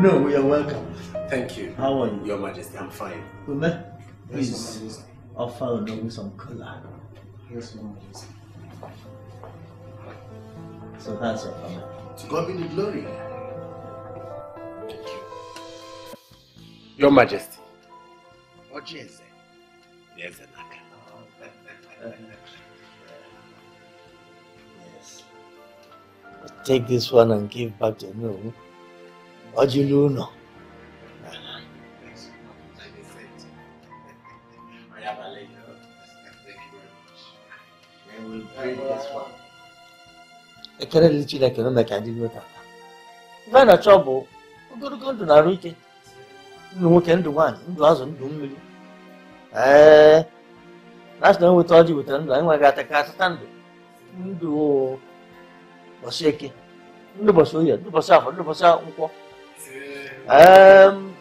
No, we are welcome. Thank you. How are you? Your Majesty, I'm fine. Ume, please, yes, offer Onogu some kola. Yes, Your Majesty. So that's your family. To God be the glory. Thank you. Your Majesty. What is it? Yes, yes. Take this one and give back to no. What do you know? I can't reach it, I cannot make a deal with her. Find a trouble, go to Naruto. No can do one, doesn't do me. That's not what I told you with them. I got a cat stand. Do Boseki. No Bosuya, no Bosaf, no Bosa. And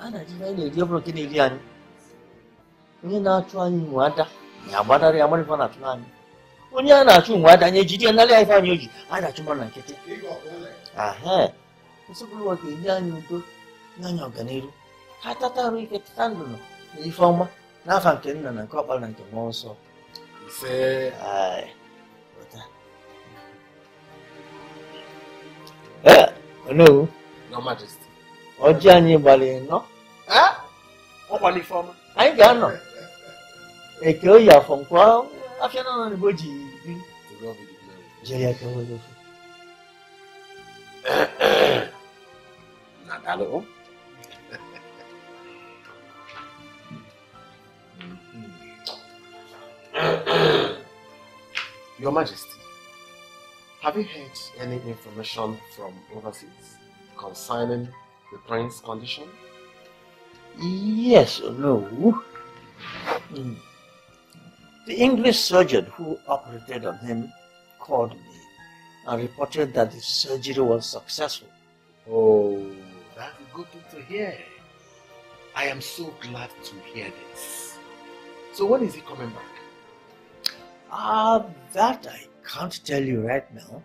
I didn't give a Canadian. You're not trying water. You're water, I'm not going to try. When you're not too wide, I need you and I found you. I got you more like it. Aha, it's a good work in young good. None of Ganero. Hatata, we get standing. The former, nothing and a couple like a monster. Say, aye. Eh, no, no Majesty. Or Johnny Baleno? Ah, open former. I got no. A girl from Qual. I can't on the body. Jaya can go. Not at all. Your Majesty, have you heard any information from overseas concerning the prince's condition? Yes or no? The English surgeon who operated on him called me and reported that the surgery was successful. Oh, that's a good thing to hear. I am so glad to hear this. So when is he coming back? That I can't tell you right now.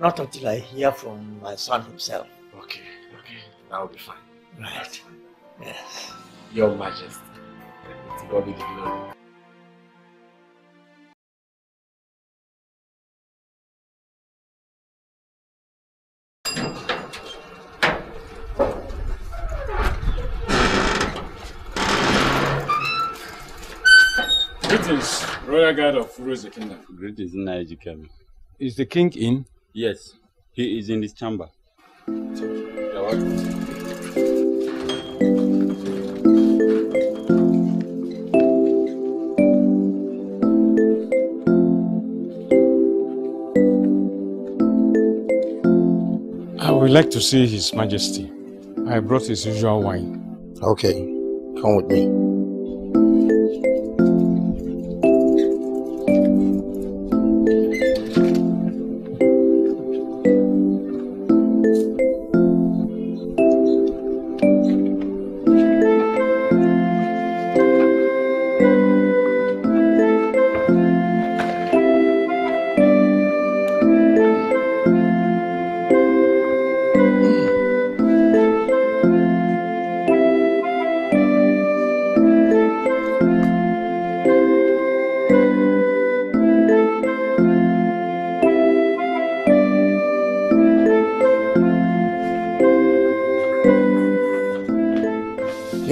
Not until I hear from my son himself. Okay, okay. That will be fine. Right. Yes. Your Majesty. To God be the glory. Greetings, Royal Guard of Uruzu Kingdom. Greetings, Mazi Ejikeme. Is the king in? Yes, he is in his chamber. Thank you. You're welcome. I would like to see His Majesty. I brought his usual wine. Okay, come with me.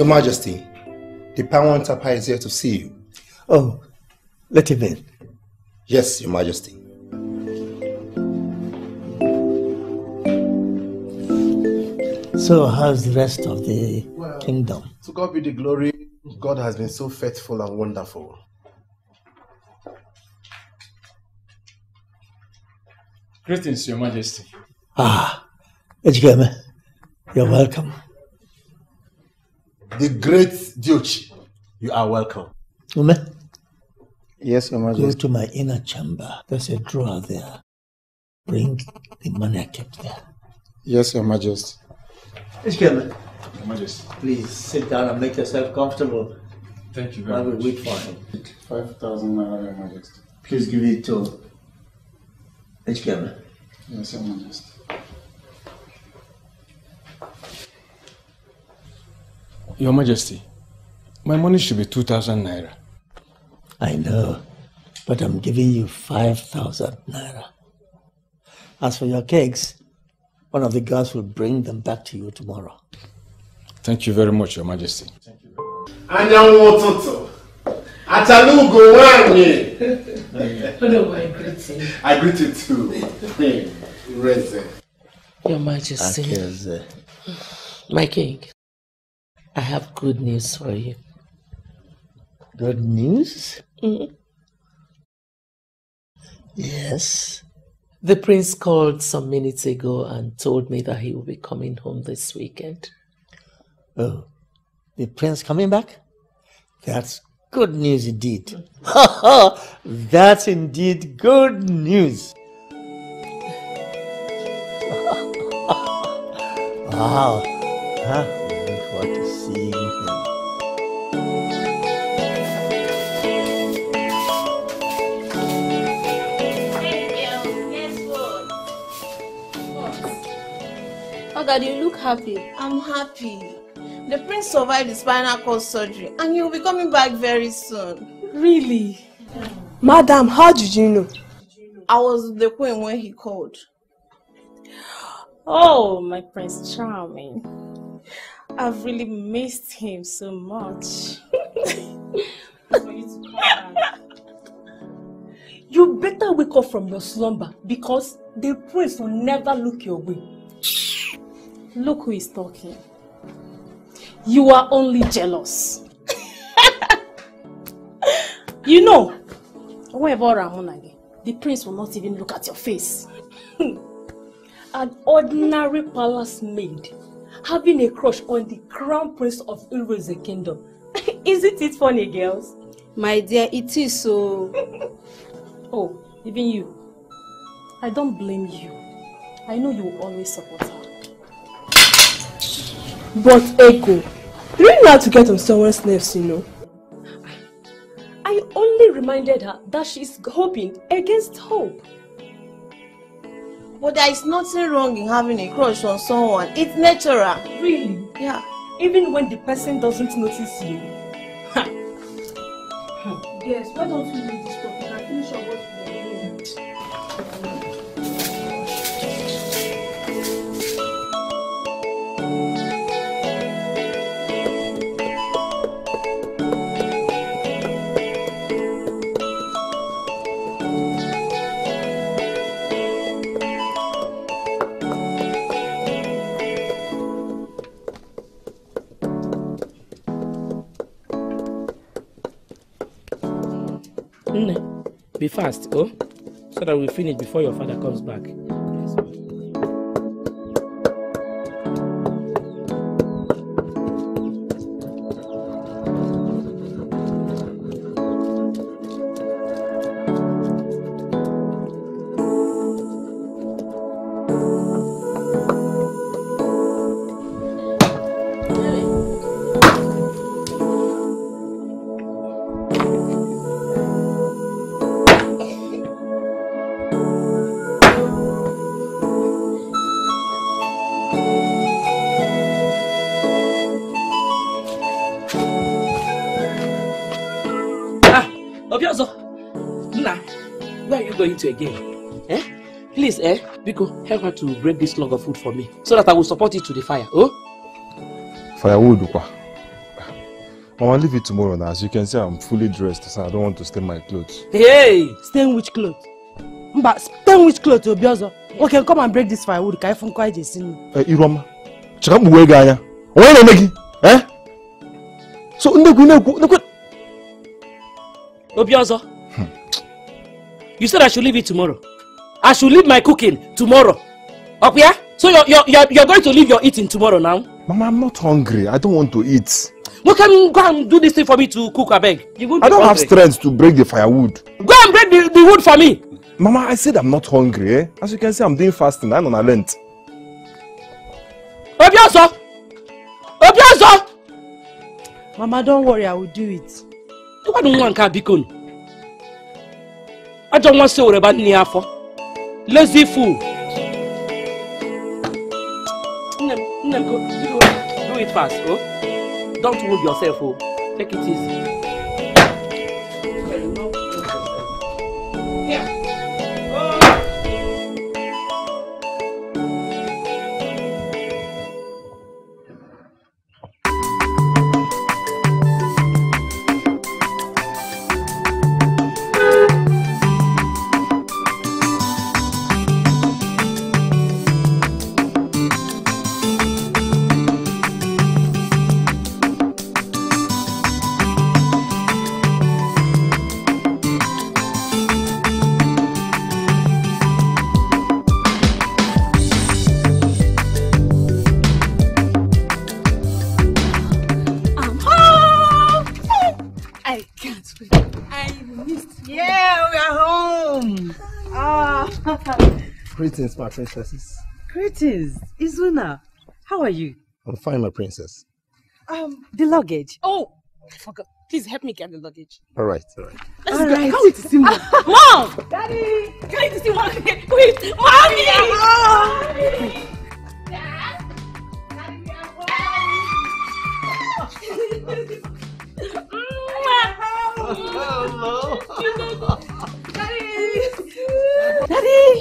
Majesty, the Pawan Tapa is here to see you. Oh, let him in. Yes, Your Majesty. So, how's the rest of the kingdom? To God be the glory. God has been so faithful and wonderful. Greetings, Your Majesty. Ah, Ejikeme, you're welcome. The great Duke, you are welcome. Ume? Yes, Your Majesty. Go to my inner chamber. There's a drawer there. Bring the money I kept there. Yes, Your Majesty. Ejikeme. Your Majesty. Please sit down and make yourself comfortable. Thank you very much. I will wait for him. 5,000 naira, Your Majesty. Please give it to Ejikeme. Yes, Your Majesty. Your Majesty, my money should be 2,000 naira. I know, but I'm giving you 5,000 naira. As for your cakes, one of the guards will bring them back to you tomorrow. Thank you very much, Your Majesty. Thank you very much. I greet you too. Your Majesty, my king, I have good news for you. Good news? Mm-hmm. Yes. The prince called some minutes ago and told me that he will be coming home this weekend. Oh, the prince coming back? That's good news indeed. That's indeed good news. Wow. Huh? I look forward to seeing him. Oh, Dad, you look happy. I'm happy. The prince survived the spinal cord surgery and he will be coming back very soon. Really? Yeah. Madam, how did you know? I was the queen when he called. Oh, my Prince Charming. I've really missed him so much. You better wake up from your slumber because the prince will never look your way. Look who is talking. You are only jealous. You know, wherever Ramonage, the prince will not even look at your face. An ordinary palace maid having a crush on the crown prince of Uruzu Kingdom. Isn't it funny, girls? My dear, it is so. Oh, even you. I don't blame you. I know you will always support her. But Eko, you don't know how to get on someone's nerves, you know. I only reminded her that she's hoping against hope. But there is nothing wrong in having a crush on someone. It's natural. Really? Yeah. Even when the person doesn't notice you. Yes, why don't you leave this topic and finish your work for the moment? Be fast, oh, so that we finish before your father comes back. Again, eh? Please, Biko, help her to break this log of food for me so that I will support it to the fire. Oh, firewood, Mama, leave it tomorrow now. As you can see, I'm fully dressed, so I don't want to stain my clothes. Hey, stain which clothes? But stain which clothes, Obiozo? Okay, come and break this firewood. Can I find quite a scene? Iruoma, check my wig, Anya. Why not make it? Eh? So, no, Obiozo. You said I should leave it tomorrow. I should leave my cooking tomorrow. Up here? So you're going to leave your eating tomorrow now? Mama, I'm not hungry. I don't want to eat. Well, can you go and do this thing for me to cook, I beg? You won't be hungry. I don't have strength to break the firewood. Go and break the wood for me. Mama, I said I'm not hungry, eh? As you can see, I'm doing fasting. I'm on a Lent. Obiozo! Obiozo! Mama, don't worry. I will do it. Why don't you want to be cool? I don't want to say what about Niafo. Lazy fool. Do it fast, oh. Don't move yourself, oh. Take it easy. Greetings, my princesses. Greetings, Izuna. How are you? I'm fine, my princess. The luggage. Oh, I forgot. Please help me get the luggage. All right, all right. Let's all go. Right. Come with the symbol. Mom! Daddy! Come with the symbol. Wait, mommy! Mommy! Dad? Daddy, we are home. Hello. Daddy!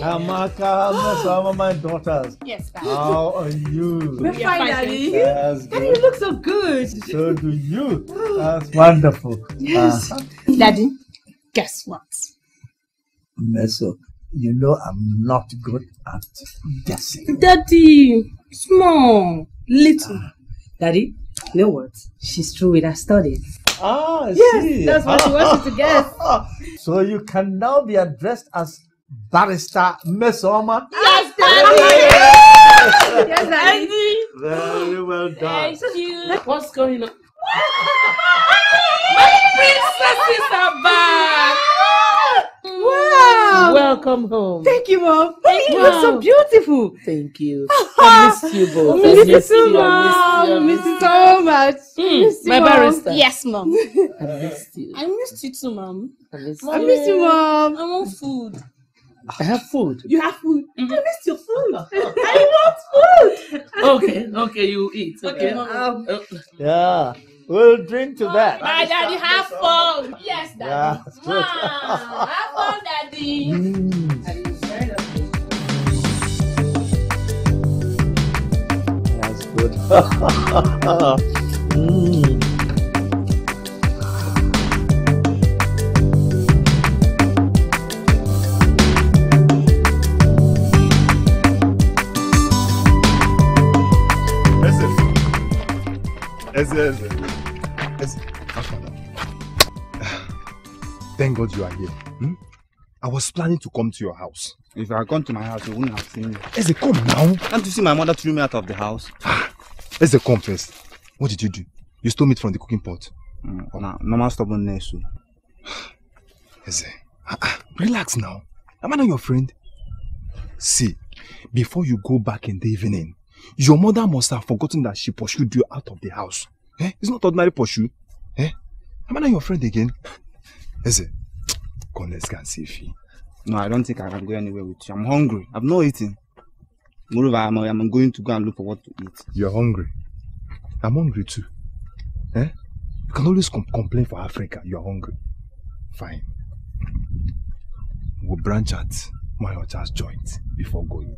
Amaka, some of my daughters. Yes, Daddy. How are you? We're fine, Daddy. Daddy, you look so good. So do you. That's wonderful. Yes. Daddy, guess what? Mess up. You know I'm not good at guessing. Daddy, small, little. Daddy, you know what? She's through with her studies. Ah, I see. That's what she wants you to guess. So you can now be addressed as Barrister Mesoma. Yes, Daddy! Yes, Daddy! Very well done. Thank you. What's going on? My princesses are back! Wow! Welcome home. Thank you, Mom. Thank you. You look so beautiful. Thank you. I miss you both. I miss you, Mom. I miss you so much. My barrister. Yes, Mom. I missed you. I missed you too, Mom. I miss you, Mom. I want food. I have food. You have food? Mm-hmm. I missed your food. I want food. Okay, you eat. Okay. Yeah, we'll drink to that. My daddy, have fun. Yes, Daddy. Yeah, wow. Have fun, Daddy. That's good. Thank God you are here. Hmm? I was planning to come to your house. If I had gone to my house, you wouldn't have seen me. Eze, come now. Can't you see my mother threw me out of the house? Eze, come first. What did you do? You stole meat from the cooking pot. Nah, normal stubbornness. Eze, relax now. Am I not your friend? See, before you go back in the evening, your mother must have forgotten that she pursued you out of the house. Eh? It's not ordinary pursue. Eh? Am I not your friend again? Is it? Come, let's go and see if you. No, I don't think I can go anywhere with you. I'm hungry. I've not eaten. Moreover, I'm going to go and look for what to eat. You're hungry. I'm hungry too. Eh? You can always complain for Africa. You're hungry. Fine. We'll branch at my Ocha's joint before going.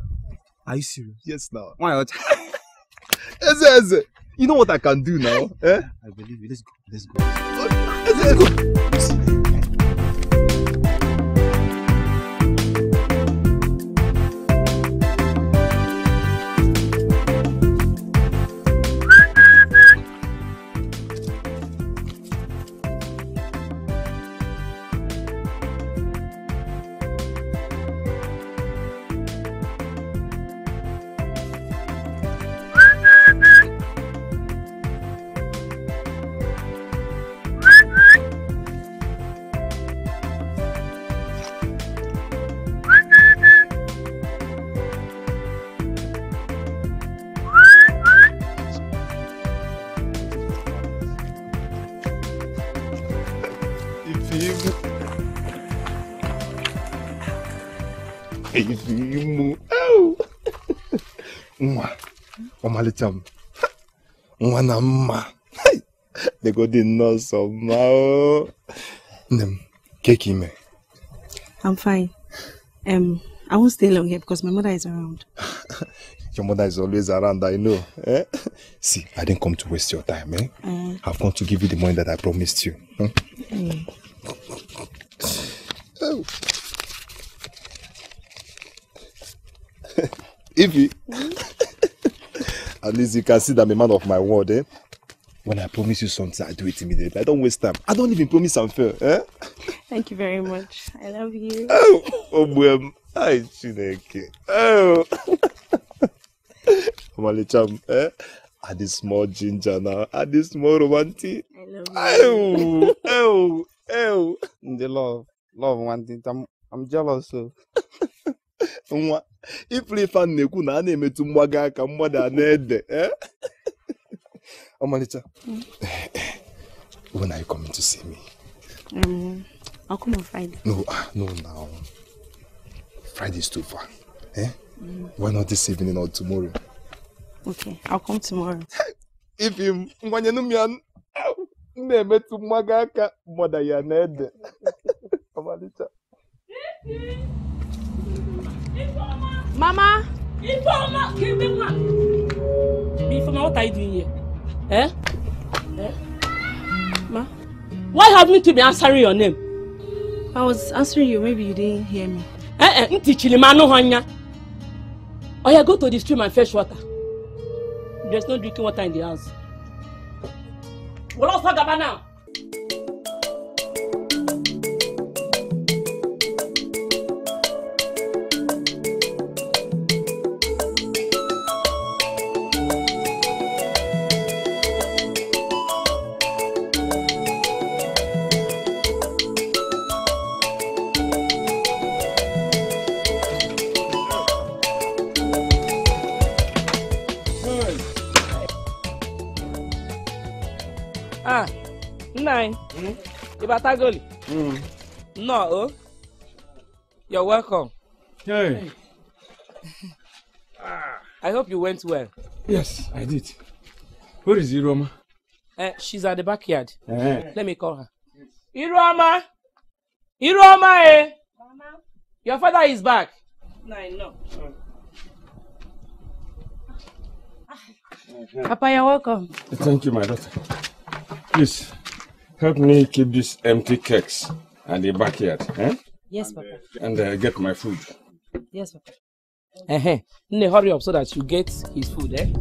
Are you serious? Yes, now. My Ocha. Eze. You know what I can do now? Eh? I believe you. Let's go. Let's go. Let's go. Mwah. Omalitam. Mwanamma. Hey! They got the nurse of Mao. Kekime. I'm fine. I won't stay long here because my mother is around. Your mother is always around, I know. Eh? See, I didn't come to waste your time. Eh? I've come to give you the money that I promised you. Huh? Oh. Evie, at least you can see that I'm a man of my word. Eh? When I promise you something, I do it immediately. I don't waste time. I don't even promise unfair. Eh? Thank you very much. I love you. Oh, well. I Chineke. Oh. Malicham, eh? Add this small ginger now. Add this small romantic. I love you. Oh, oh, oh. The love one thing. I'm jealous. So. If we find Nekuna, I need to mwaga kamwada nede. Eh? Oh, Malicha. When are you coming to see me? I'll come on Friday. No, now. Friday is too far. Eh? Why not this evening or tomorrow? Okay, I'll come tomorrow. If you want to know me, I'll never to Magaka, Mother Yaned. Mama! Informa, what are you doing here? Eh? Eh? Ma? Why haven't you been answering your name? I was answering you, maybe you didn't hear me. Oh, yeah, go to the stream and fetch water. There's no drinking water in the house. Well, let's talk about now. No, you're welcome. Hey. I hope you went well. Yes, I did. Where is Iruoma? She's at the backyard. Let me call her. Iruoma! Iruoma, eh? Mama? Your father is back. No. Papa, you're welcome. Thank you, my daughter. Please. Help me keep these empty cakes and the backyard, eh? Yes, Papa. And get my food. Yes, Papa. Hurry up so that you get his food, eh?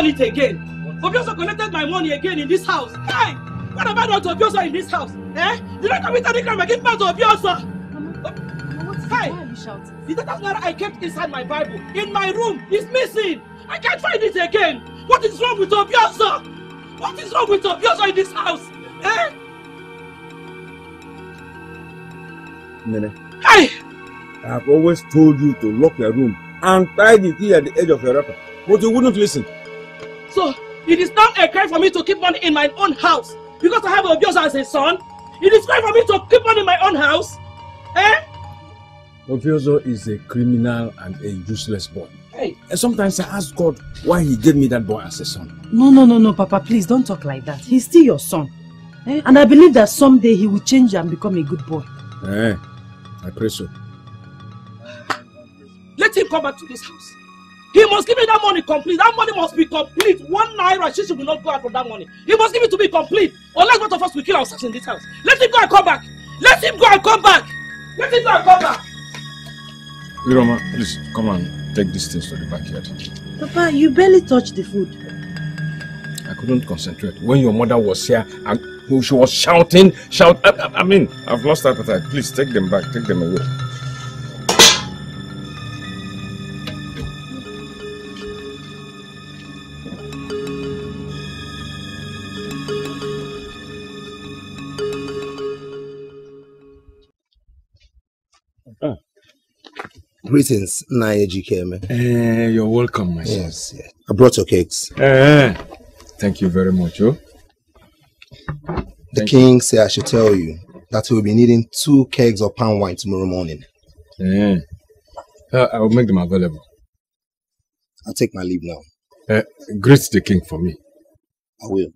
It again. Obiozo collected my money again in this house. Hey, what have I done to Obiozo in this house? Eh? Did I commit any crime against Obiozo? Why are you shouting? The data that I kept inside my Bible in my room is missing. I can't find it again. What is wrong with Obiozo? What is wrong with Obiozo in this house? Eh? Nene. Hey! I have always told you to lock your room and tie the key at the edge of your wrapper, but you wouldn't listen. So, it is not a crime for me to keep money in my own house because I have Obiozo as a son. It is a crime for me to keep money in my own house. Eh? Obiozo is a criminal and a useless boy. Hey. And sometimes I ask God why he gave me that boy as a son. No, Papa, please don't talk like that. He's still your son. Eh? And I believe that someday he will change and become a good boy. Eh, I pray so. Let him come back to this house. He must give me that money complete. That money must be complete. 1 naira, she should not go out for that money. He must give it to be complete. Unless both of us will kill ourselves in this house. Let him go and come back. Let him go and come back. Let him go and come back. Iroma, please, come and take these things to the backyard. Papa, you barely touched the food. couldn't concentrate. When your mother was here and she was shouting, I mean, I've lost appetite. Please take them back, take them away. Greetings, Nna Ejikeme. You're welcome, my son. Yes, yes. I brought your cakes. Thank you very much, oh. The king said I should tell you that he will be needing 2 kegs of palm wine tomorrow morning. I will make them available. I'll take my leave now. Greet the king for me. I will.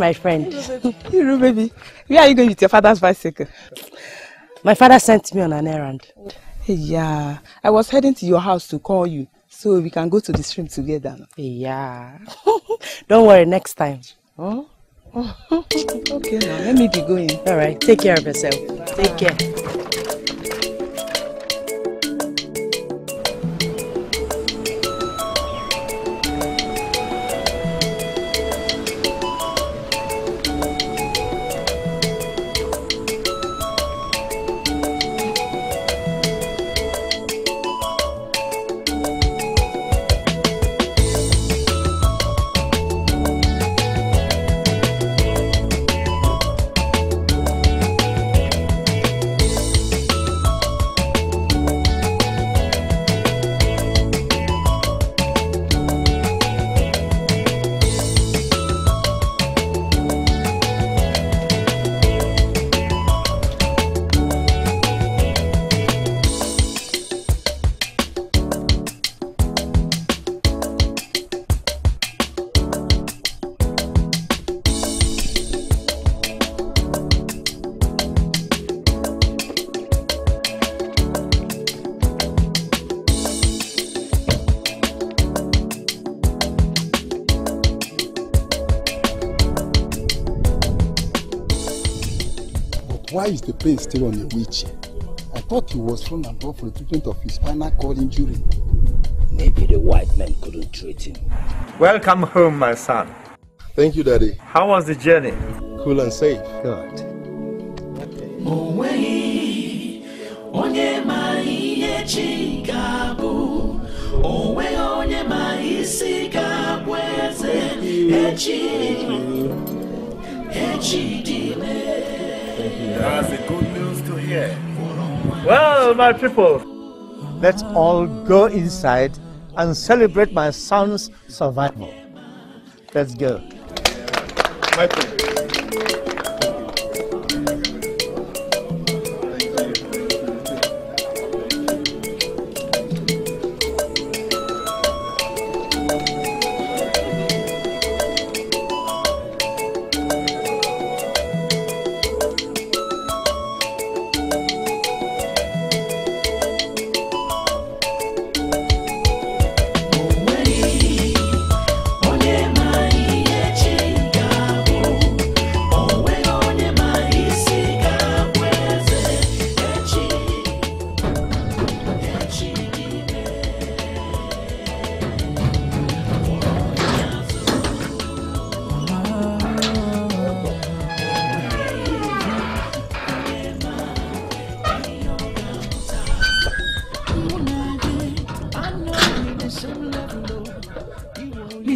My friend. Iru baby, where are you going with your father's bicycle? My father sent me on an errand. Yeah, I was heading to your house to call you so we can go to the stream together. Yeah. Don't worry, next time. Oh? Okay, now let me be going. All right, take care of yourself. Bye. Take care. Is the pain still on a wheelchair? I thought he was thrown abroad for the treatment of his spinal cord injury. Maybe the white man couldn't treat him. Welcome home, my son. Thank you, Daddy. How was the journey? Cool and safe. Good. That's the good news to hear. Well, my people, let's all go inside and celebrate my son's survival. Let's go. My people.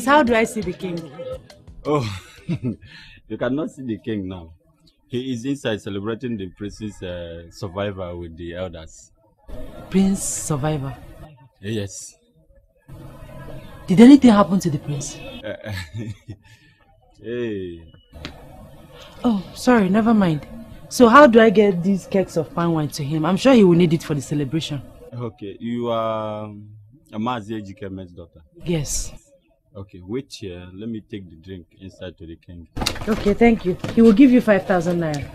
Please, how do I see the king? Oh, you cannot see the king now. He is inside celebrating the prince's survivor with the elders. Prince survivor? Yes. Did anything happen to the prince? Hey. Oh, sorry, never mind. So how do I get these cakes of palm wine to him? I'm sure he will need it for the celebration. Okay, you are Mazi Ejikeme's daughter? Yes. Okay, wait here. Let me take the drink inside to the king. Okay, thank you. He will give you 5,000 naira.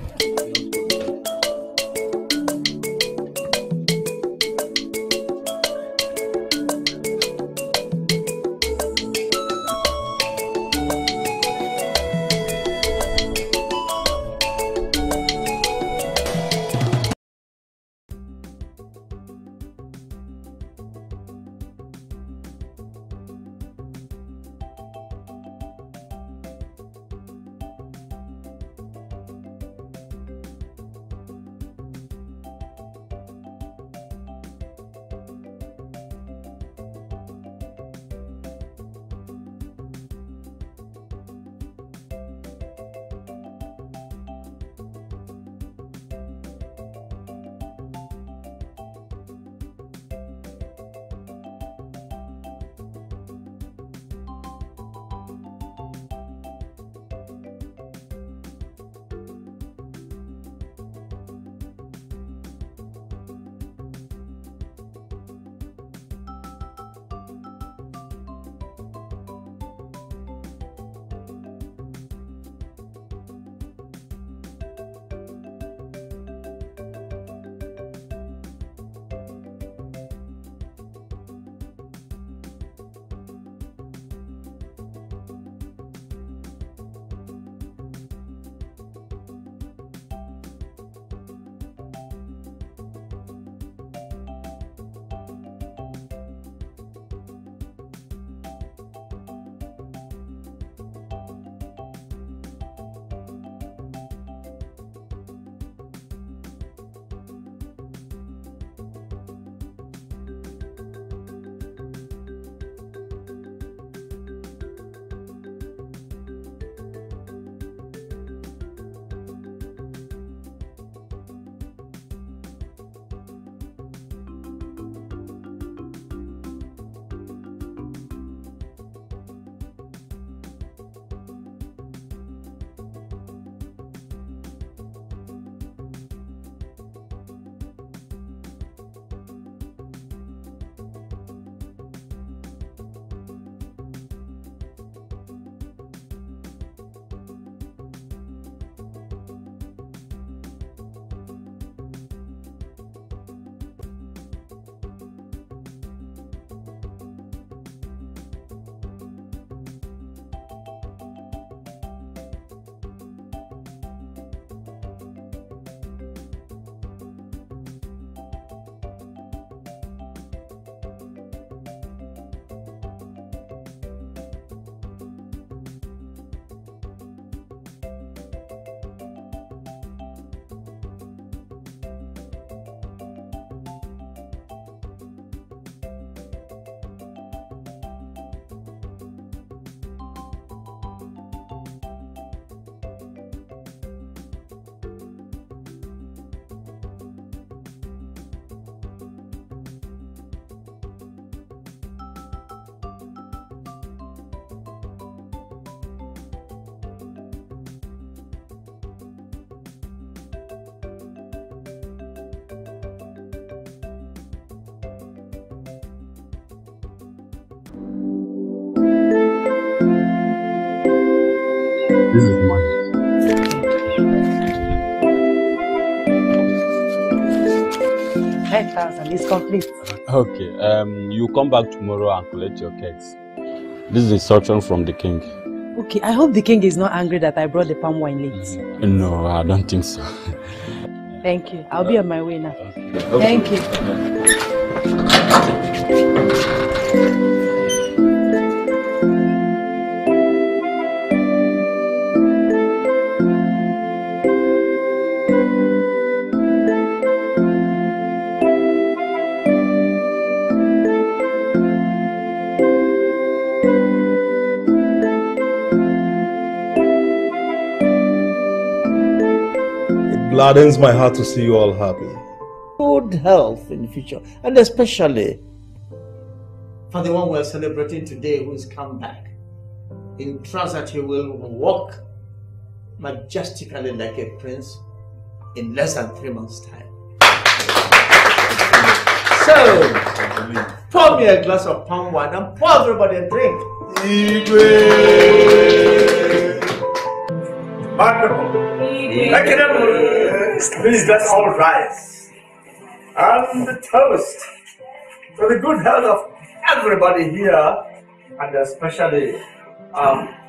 It's complete. Okay, you come back tomorrow and collect your cakes. This is instruction from the king. Okay, I hope the king is not angry that I brought the palm wine late. No, I don't think so. Thank you. I'll be on my way now. Okay. Thank you. Gladdens my heart to see you all happy. Good health in the future, and especially for the one we're celebrating today who has come back. In trust that he will walk majestically like a prince in less than 3 months' time. So, pour me a glass of palm wine and pour everybody a drink. Please let's all rise and toast for the good health of everybody here, and especially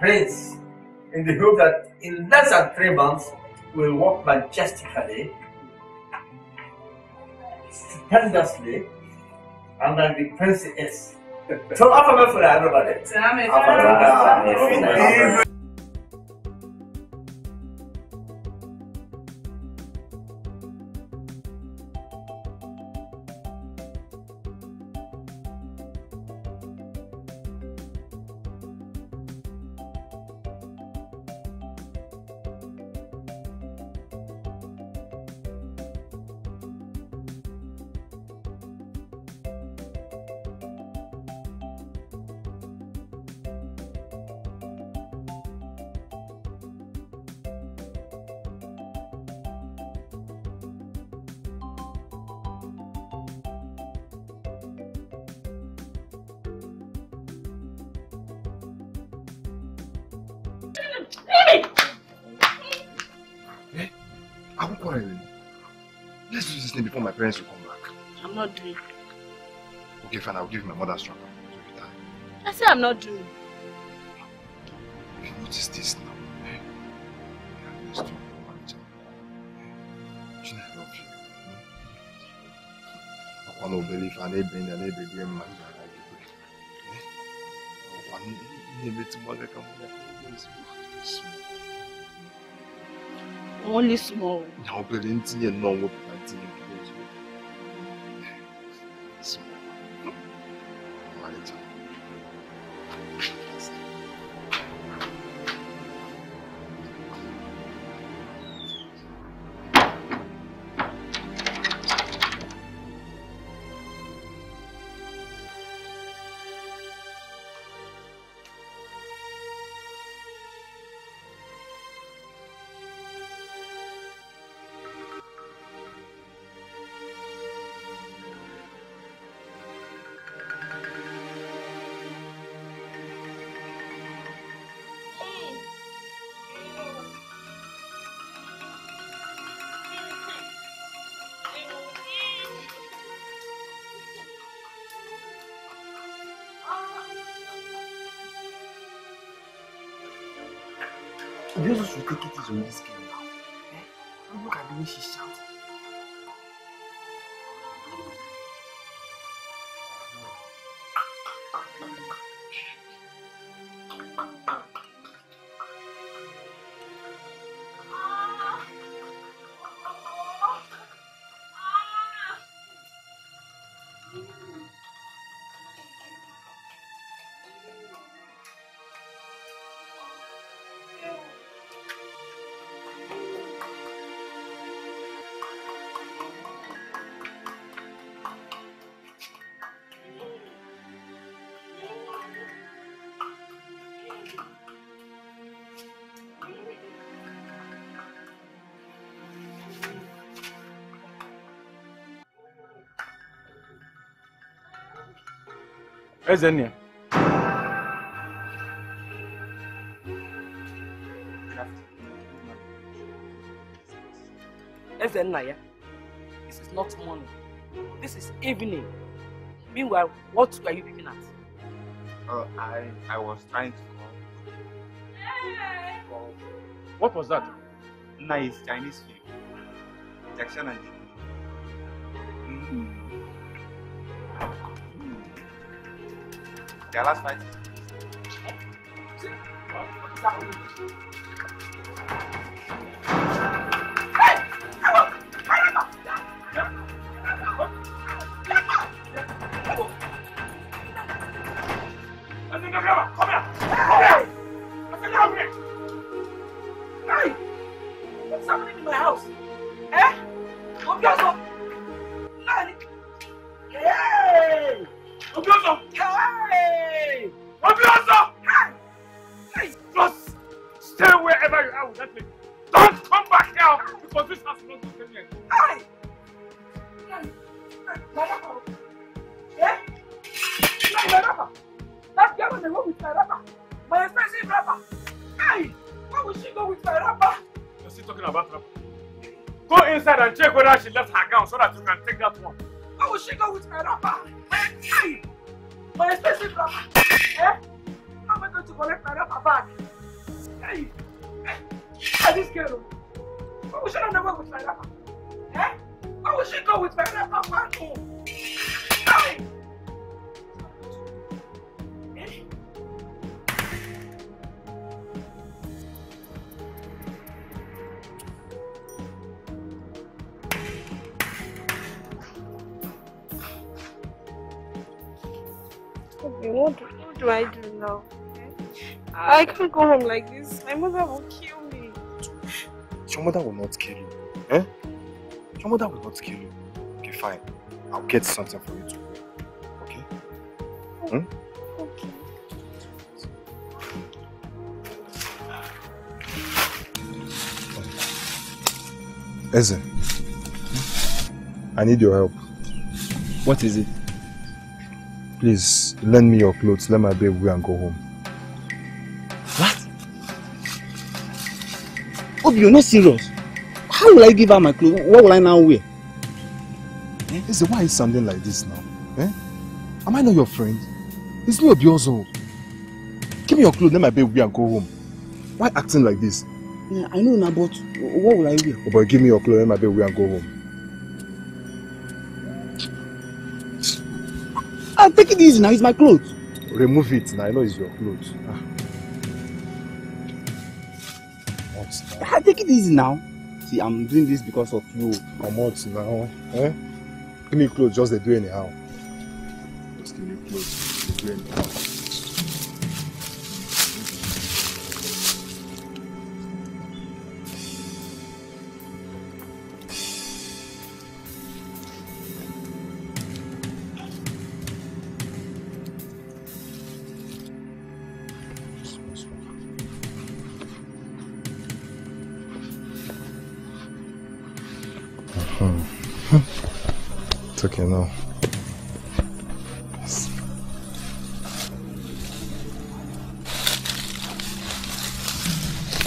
Prince, in the hope that in less than 3 months we'll walk majestically, stupendously, and then the Prince is. So, Afamefuna, everybody. Afamefuna. Let's do this thing before my parents will come back. I'm not doing it. Okay, fine, I'll give my mother a strong arm. I say I'm not doing it. What is this now? I love you. I cannot believe I never been and never been man like you. I never to mother come back. Only small. Now, but in the normal, I think it's small. Obiozo should take it easy on this girl now. And look at the way she shouts. Where's Enya? Where's Enya? This is not morning. This is evening. Meanwhile, what are you looking at? Oh, I was trying to call. Well, what was that? Nice Chinese food. Jackson and Jimmy. Their last fight. Come here! What's happening in my house? here with that lady. Don't come back here because this has not been yet. Hey! Yeah? My rapper! That girl on the road with my rapper! My expensive rapper! Hey! Why would she go with my rapper? You're still talking about rapper. Go inside and check whether she left her gown so that you can take that one. Why would she go with my rapper? Hey! My expensive rapper! Eh? How am I going to collect my rapper back? Hey! Hey! This girl! Why would she not go with my rapper? Eh? Why would she go with my rapper back? Hey! What do I do now? I can't go home like this. My mother will kill me. Your mother will not kill you. Eh? Your mother will not kill you. Okay, fine. I'll get something for you to wear. Okay? Hmm? Okay. Eze, I need your help. What is it? Please, lend me your clothes, let my babe wear and go home. What? Obi, you're not serious. How will I give her my clothes? What will I now wear? Eh? Is it, why is something like this now? Eh? Am I not your friend? It's me, Obiozo. Give me your clothes, let my babe wear and go home. Why acting like this? Yeah, I know now, but what will I wear? Oh, but give me your clothes, let my babe wear and go home. I'll take it easy now, it's my clothes. Remove it now, I know it's your clothes. I'll take it easy now. See, I'm doing this because of you. Come out now, eh? Give me clothes, just they do anyhow. Just give me clothes, they do anyhow. It's okay now.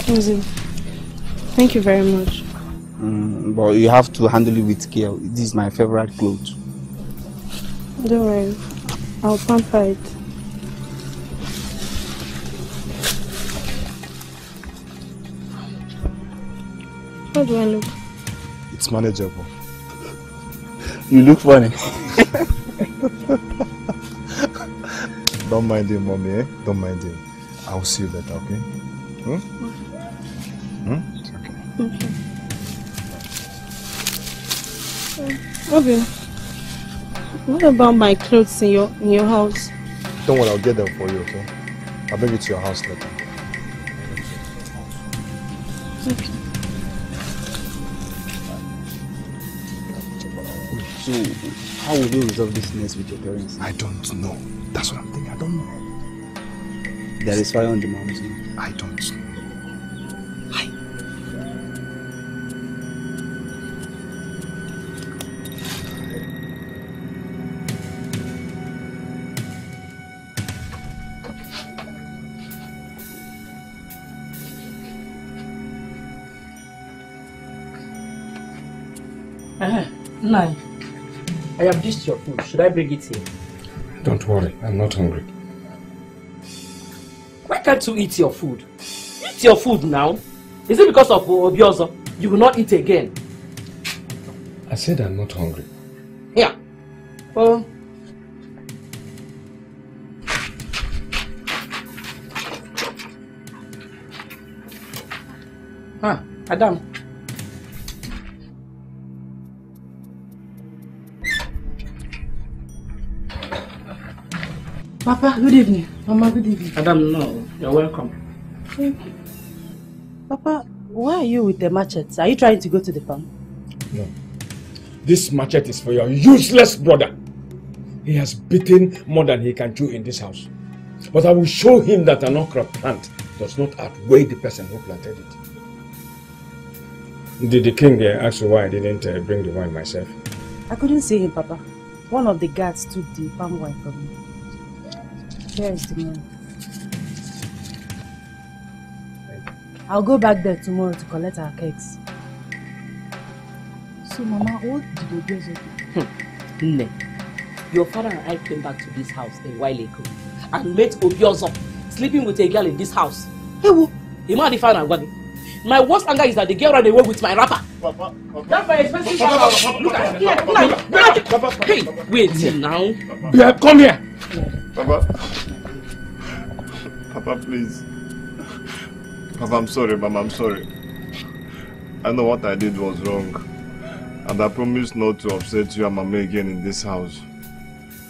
Uzi, thank you very much. But you have to handle it with care. This is my favorite clothes. Don't worry, I'll pamper it. How do I look? It's manageable. You look funny. Don't mind him, mommy, eh? Don't mind him. I'll see you later, okay? Hmm? Hmm? It's okay. Okay. Okay. What about my clothes in your house? Don't worry, I'll get them for you, okay? I'll bring it to your house later. Okay. So, how will you resolve this mess with your parents? I don't know. That's what I'm thinking. I don't know. There is fire on the mountain. I don't know. Hi. No. I have dished your food. Should I bring it here? Don't worry, I'm not hungry. Why can't you eat your food? Eat your food now. Is it because of Obiozo? You will not eat again. I said I'm not hungry. Yeah. Well. Ah, Adam. Papa, good evening. Mama, good evening. Madam, no. You're welcome. Thank you. Papa, why are you with the machete? Are you trying to go to the farm? No. This machete is for your useless brother. He has beaten more than he can chew in this house. But I will show him that an okra plant does not outweigh the person who planted it. Did the king ask you why I didn't bring the wine myself? I couldn't see him, Papa. One of the guards took the palm wine from me. There is the money. I'll go back there tomorrow to collect our cakes. So, Mama, what did you do? Ne. Your father and I came back to this house a while ago and met Obiozo sleeping with a girl in this house. Hey, what? My worst anger is that the girl ran away with my wrapper. That's my expensive wrapper. Look at it. Hey, wait now. Papa, come here. Papa, please. Papa, I'm sorry, Mama, I'm sorry. I know what I did was wrong. And I promise not to upset you and Mama again in this house.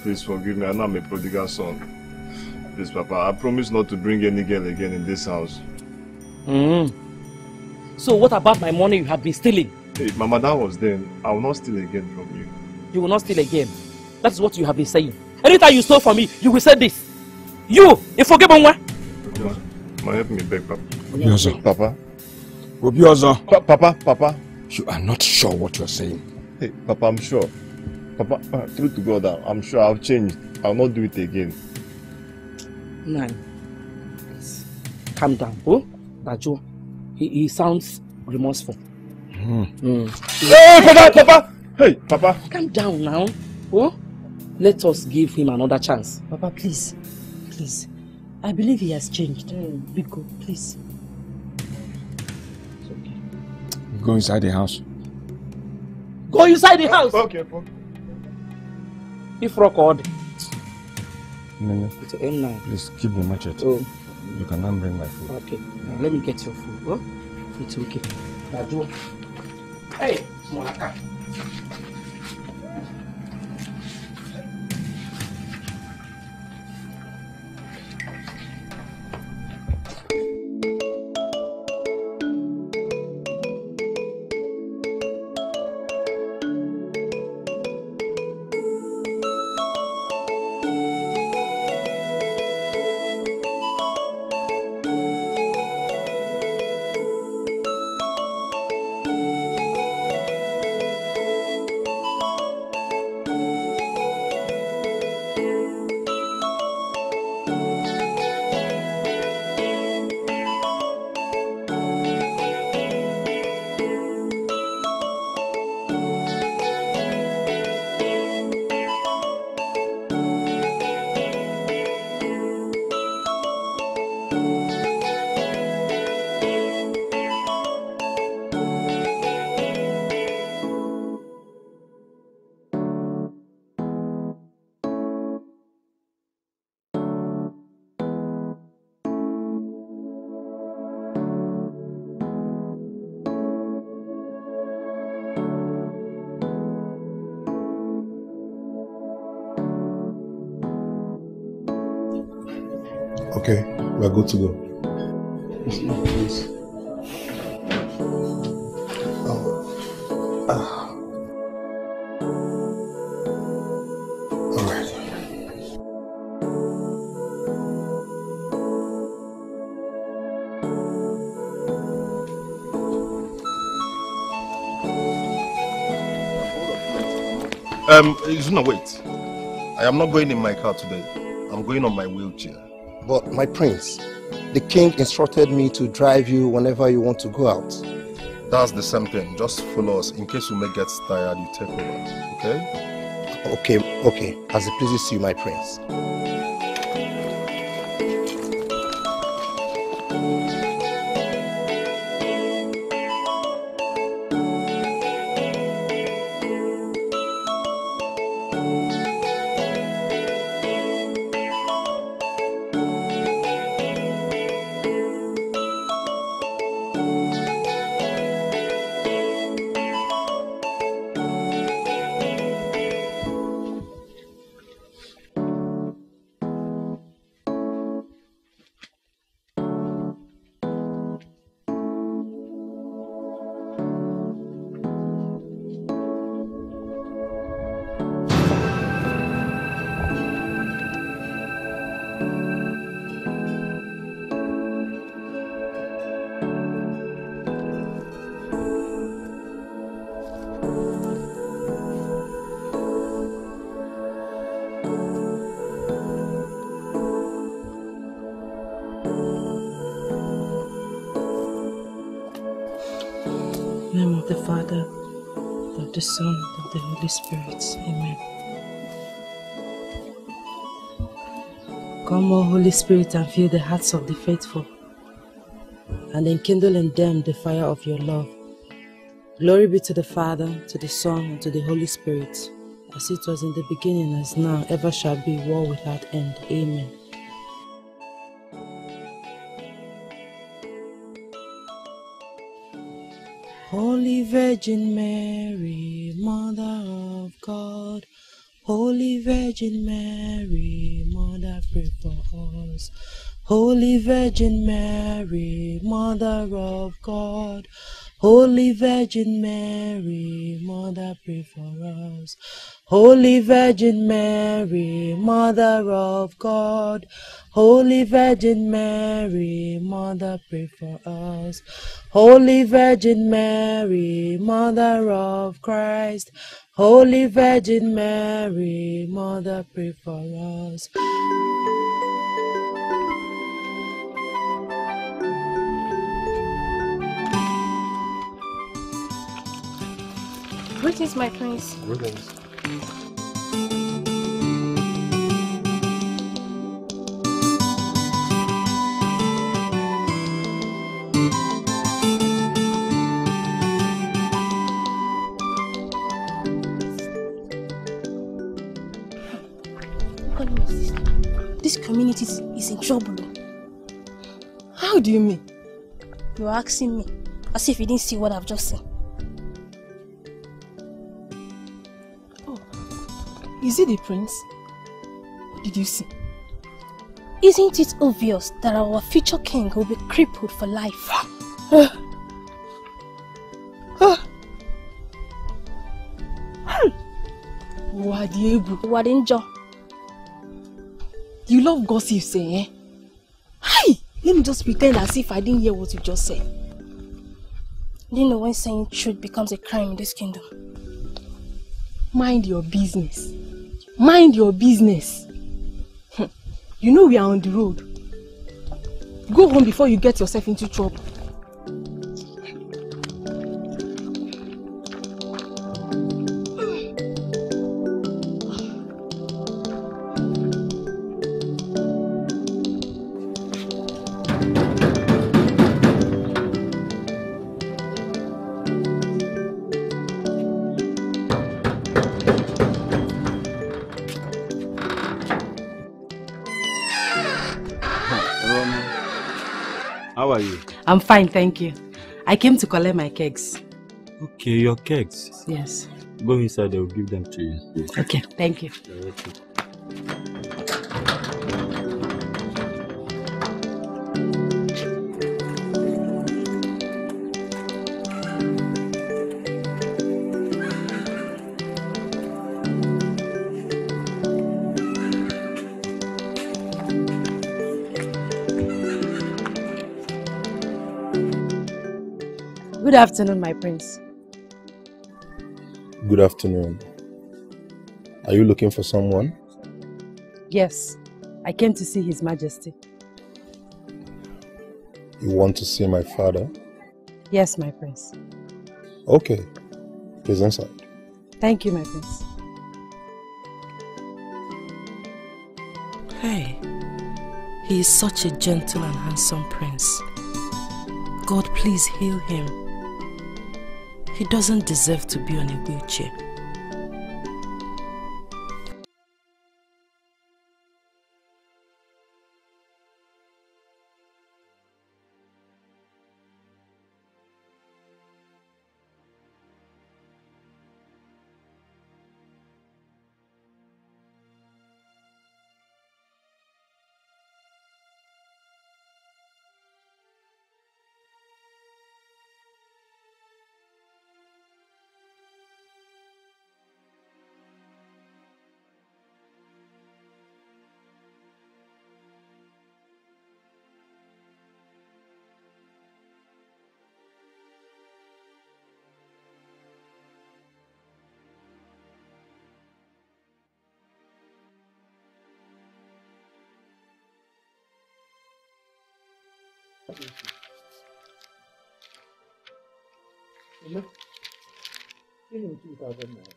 Please forgive me, I know I'm a prodigal son. Please, Papa, I promise not to bring any girl again in this house. So what about my money you have been stealing? Hey, Mama, that was then. I will not steal again from you. You will not steal again. That's what you have been saying. Anytime you stole from me, you will say this. You, forgiven one. Ma, help me beg, Papa. Obiozo. Papa. Obiozo. Papa. You are not sure what you are saying. Hey, Papa, I'm sure. Papa, true to God, I'm sure I've changed. I'll not do it again. Nine. Please. Calm down. Oh, Najo. He sounds remorseful. Hey, Papa! Hey, Papa! Calm down now. Oh? Let us give him another chance. Papa, please. Please. I believe he has changed. Biko, please. It's okay. Go inside the house. Go inside the house! Okay. If record. No. It's M9. Please, keep the machete. Oh. You cannot bring my food. Okay. Now let me get your food. Huh? It's okay. Badu. Hey, Monaka. Okay, we are good to go. Yes. All right. Izuna, wait. I am not going in my car today. I'm going on my wheelchair. But my prince, the king instructed me to drive you whenever you want to go out. That's the same thing. Just follow us. In case you may get tired, you take over. Okay? Okay. As it pleases you, my prince. the name of the Father, of the Son, of the Holy Spirit. Amen. Come, O Holy Spirit, and fill the hearts of the faithful, and enkindle in them the fire of your love. Glory be to the Father, to the Son, and to the Holy Spirit, as it was in the beginning, as now, ever shall be, world without end. Amen. Holy Virgin Mary, Mother of God. Holy Virgin Mary, Mother, pray for us. Holy Virgin Mary, Mother of God. Holy Virgin Mary, Mother, pray for us. Holy Virgin Mary, Mother of God. Holy Virgin Mary, Mother, pray for us. Holy Virgin Mary, Mother of Christ. Holy Virgin Mary, Mother, pray for us. Greetings, my prince. Greetings. This community is in trouble. How do you mean? You're asking me as if you didn't see what I've just seen. Is it the prince? Did you see? Isn't it obvious that our future king will be crippled for life? You love gossip, say, eh? Hi! Let me just pretend as if I didn't hear what you just said. Do you know when saying truth becomes a crime in this kingdom? Mind your business. Mind your business. You know we are on the road. Go home before you get yourself into trouble. I'm fine, thank you. I came to collect my cakes. Okay, your cakes? Yes. Go inside, they will give them to you. Yes. Okay, thank you. Good afternoon, my prince. Good afternoon. Are you looking for someone? Yes, I came to see His Majesty. You want to see my father? Yes, my prince. Okay, please inside. Thank you, my prince. Hey, he is such a gentle and handsome prince. God, please heal him. He doesn't deserve to be on a wheelchair. Give him 2,000 naira.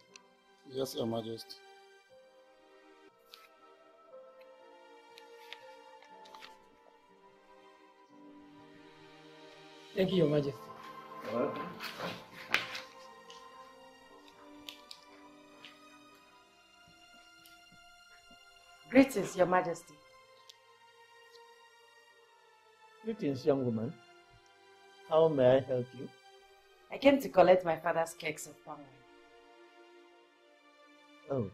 Yes, Your Majesty. Thank you, Your Majesty. You're welcome. Greetings, Your Majesty. Greetings, young woman. How may I help you? I came to collect my father's cakes of palm wine. Oh.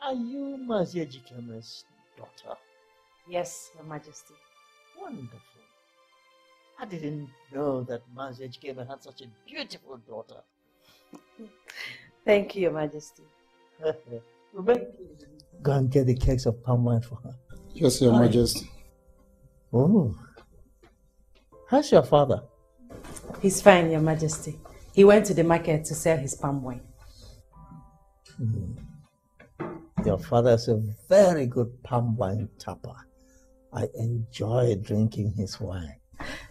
Are you Mazi Ejikeme's daughter? Yes, Your Majesty. Wonderful. I didn't know that Mazi Ejikeme had such a beautiful daughter. Thank you, Your Majesty. Go and get the cakes of palm wine for her. Yes, Your Majesty. Oh. How's your father? He's fine, Your Majesty. He went to the market to sell his palm wine. Your father is a very good palm wine tapper. I enjoy drinking his wine.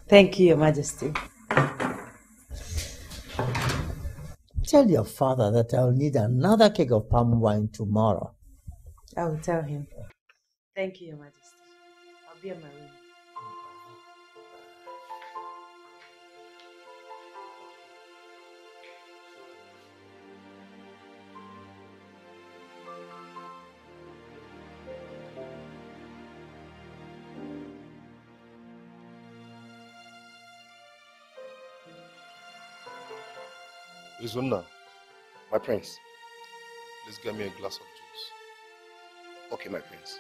Thank you, Your Majesty. Tell your father that I'll need another cake of palm wine tomorrow. I will tell him. Thank you, Your Majesty. I'll be on my way. Izuna, my prince, please get me a glass of juice. Okay, my prince.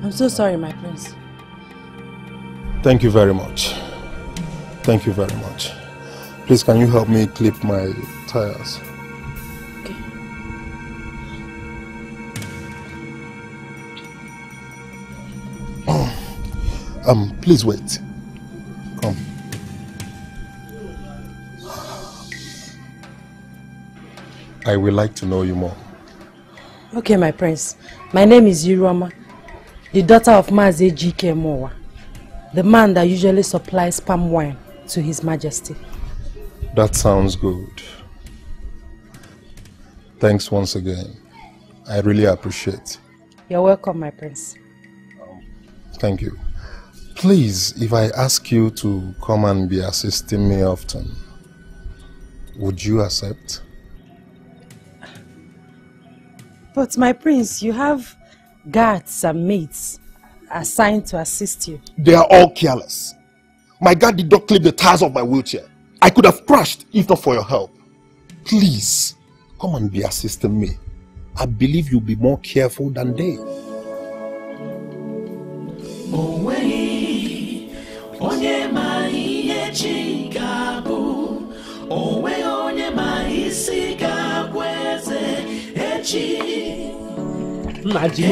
I'm so sorry, my prince. Thank you very much. Thank you very much. Please, can you help me clip my tires? Okay. Please wait. Come. I would like to know you more. Okay, my prince. My name is Iruoma, the daughter of Mazi G. K. Moa, the man that usually supplies palm wine to His Majesty. That sounds good. Thanks once again. I really appreciate. You're welcome, my prince. Thank you. Please, if I ask you to come and be assisting me often, would you accept? But my prince, you have guards and maids assigned to assist you. They are all careless. My guard did not clip the tires of my wheelchair. I could have crashed if not for your help. Please, come and be assisting me. I believe you'll be more careful than they. Eh? You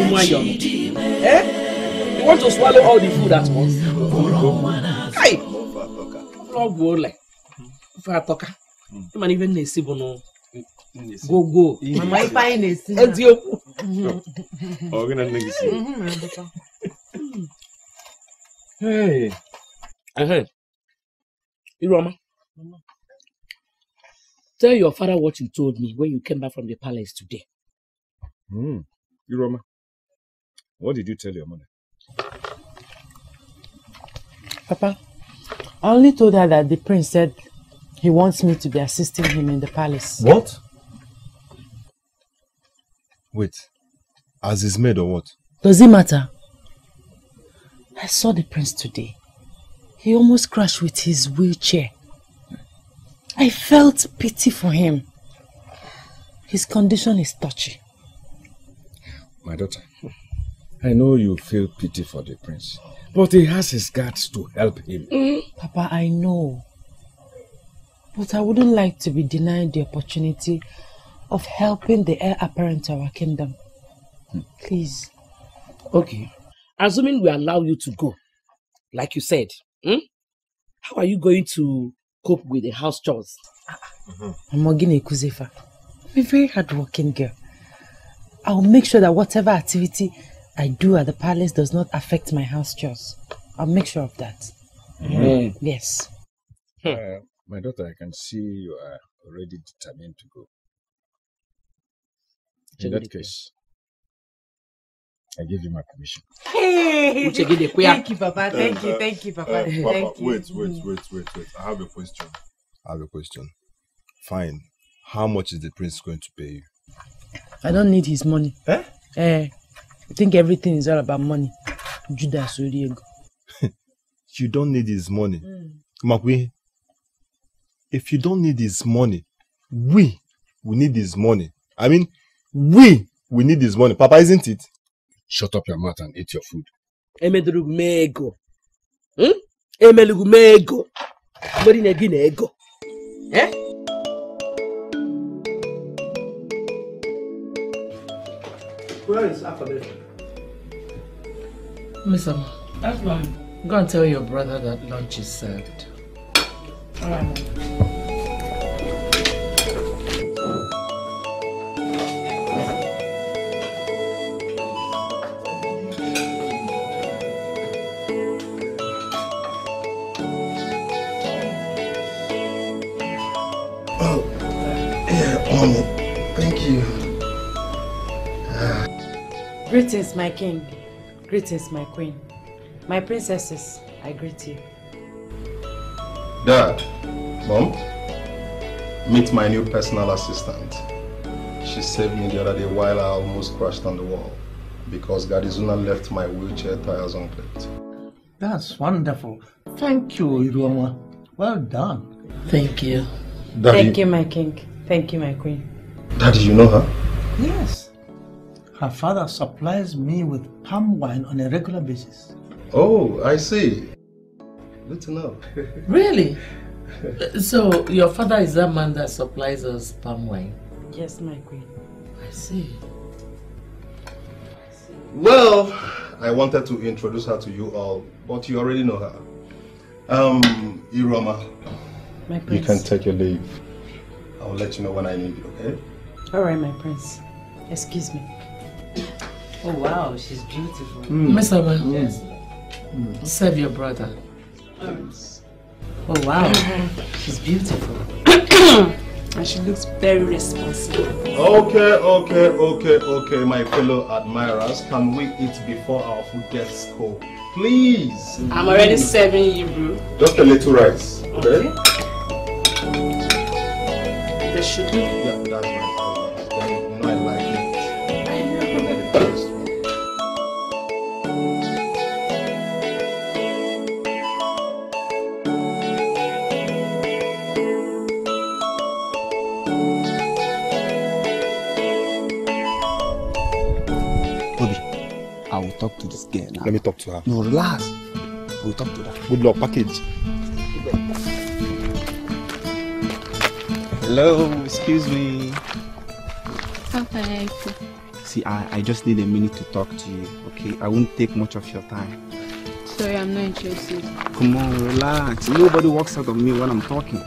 want to swallow all the food at once? Hey! Go. Mama, if I Hey. Iroma, tell your father what you told me when you came back from the palace today. Iroma, what did you tell your mother? Papa, I only told her that the prince said he wants me to be assisting him in the palace. What? Wait, as his maid or what? Does it matter? I saw the prince today. He almost crashed with his wheelchair. I felt pity for him. His condition is touchy. My daughter, I know you feel pity for the prince, but he has his guards to help him. Papa, I know. But I wouldn't like to be denied the opportunity of helping the heir apparent to our kingdom. Please. Okay. Assuming we allow you to go, like you said, how are you going to cope with the house chores? Amogine Kuzefa, I'm a very hardworking girl. I'll make sure that whatever activity I do at the palace does not affect my house chores. I'll make sure of that. Yes. My daughter, I can see you are already determined to go. In that case, I give you my permission. Hey. Thank you, Papa. Thank you, Papa. Wait. I have a question. Fine. How much is the prince going to pay you? I don't need his money. Eh? I think everything is all about money. Judas Oriego. You don't need his money. Makwe, if you don't need his money, we need his money. I mean, we need his money. Papa, isn't it? Shut up your mouth and eat your food. Emelugumego. Morineginego. Eh? Where is Afamefuna? Miss Amma, that's mine. Go and tell your brother that lunch is served. All right. Greetings, my king. Greetings, my queen. My princesses, I greet you. Dad, Mom, meet my new personal assistant. She saved me the other day while I almost crashed on the wall because Gadizuna left my wheelchair tires unclipped. That's wonderful. Thank you, Iruoma. Well done. Thank you. Daddy, thank you, my king. Thank you, my queen. Daddy, you know her? Yes. Her father supplies me with palm wine on a regular basis. Oh, I see. Good to know. Really? So, your father is that man that supplies us palm wine? Yes, my queen. I see. Well, I wanted to introduce her to you all, but you already know her. Iruoma. My prince. You can take your leave. I'll let you know when I need you, okay? Alright, my prince. Excuse me. Oh wow, she's beautiful. Miss Abba, yes. Serve your brother. Oh wow, she's beautiful. And she looks very responsible. Okay, my fellow admirers, can we eat before our food gets cold? Please. I'm already serving you, bro. Just a little rice, okay? There should be. Yeah, that's right. Talk to this girl now. Let me talk to her. No, relax. We'll talk to her. Good luck, package. Hello, excuse me. See, I just need a minute to talk to you, okay? I won't take much of your time. Sorry, I'm not interested. Come on, relax. Nobody walks out of me when I'm talking.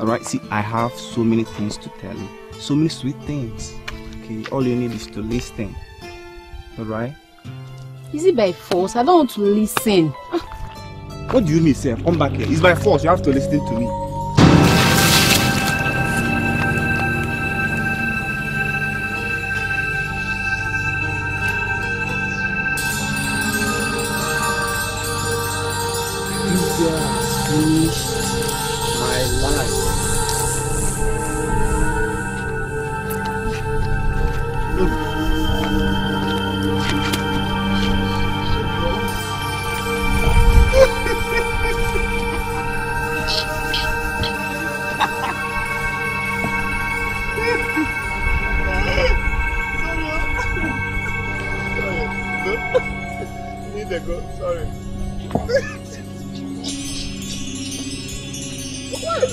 Alright, see, I have so many things to tell you. So many sweet things. Okay, all you need is to listen. Alright? Is it by force? I don't want to listen. What do you mean, sir? Come back here. It's by force. You have to listen to me. You just finished my life. Look.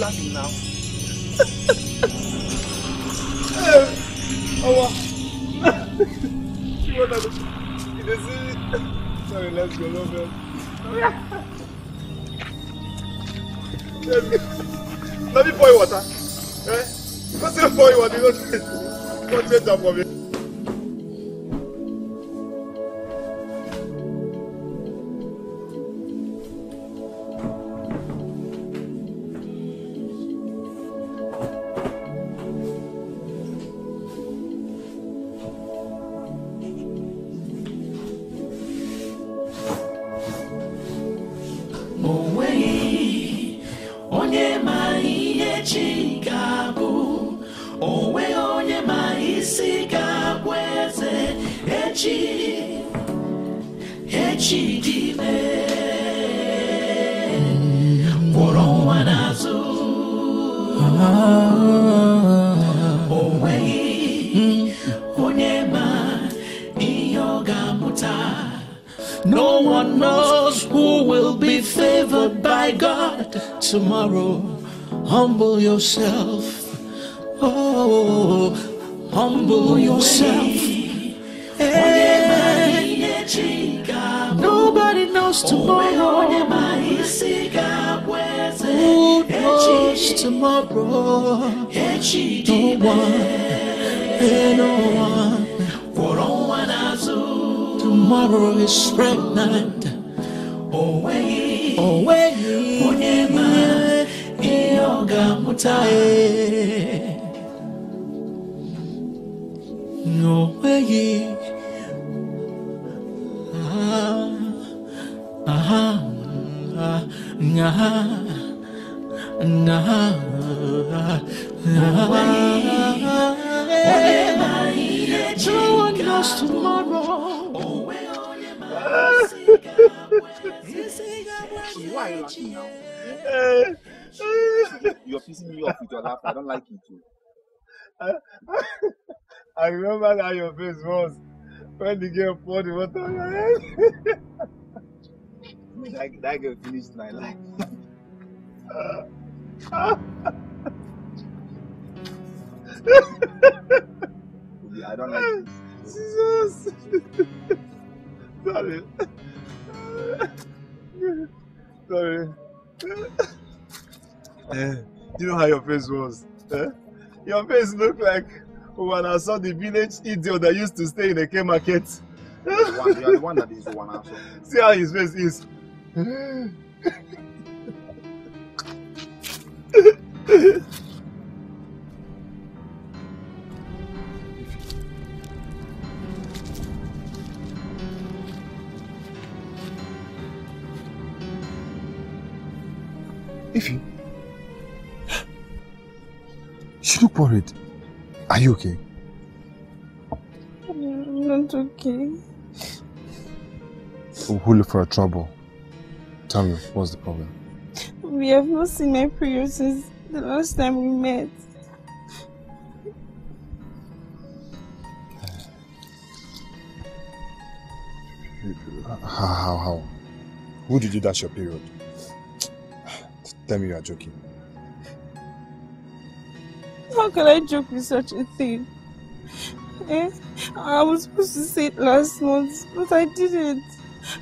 laughing now. Sorry, let's go, Nobel. Let me pour water. Eh? Because you pour water, don't change that for me. Yourself, oh, humble yourself. Hey. Nobody knows tomorrow. Who knows tomorrow? No one, no one. Tomorrow is pregnant. No way. No one knows tomorrow. Why? You're pissing me off with your laughter. I don't like it too. I remember how your face was when the girl poured the water on your head. That girl finished my life. I don't like this. Jesus! Sorry. Sorry. You know how your face was? Your face looked like when I saw the village idiot that used to stay in the K market. You're the one that is the one I saw. See how his face is. Ify. She looked worried. Are you okay? I'm not okay. Who look for trouble? Tell me, what's the problem? We have not seen my period since the last time we met. How? Who did you dash your period? Tell me you are joking. How can I joke with such a thing? I was supposed to say it last month, but I didn't.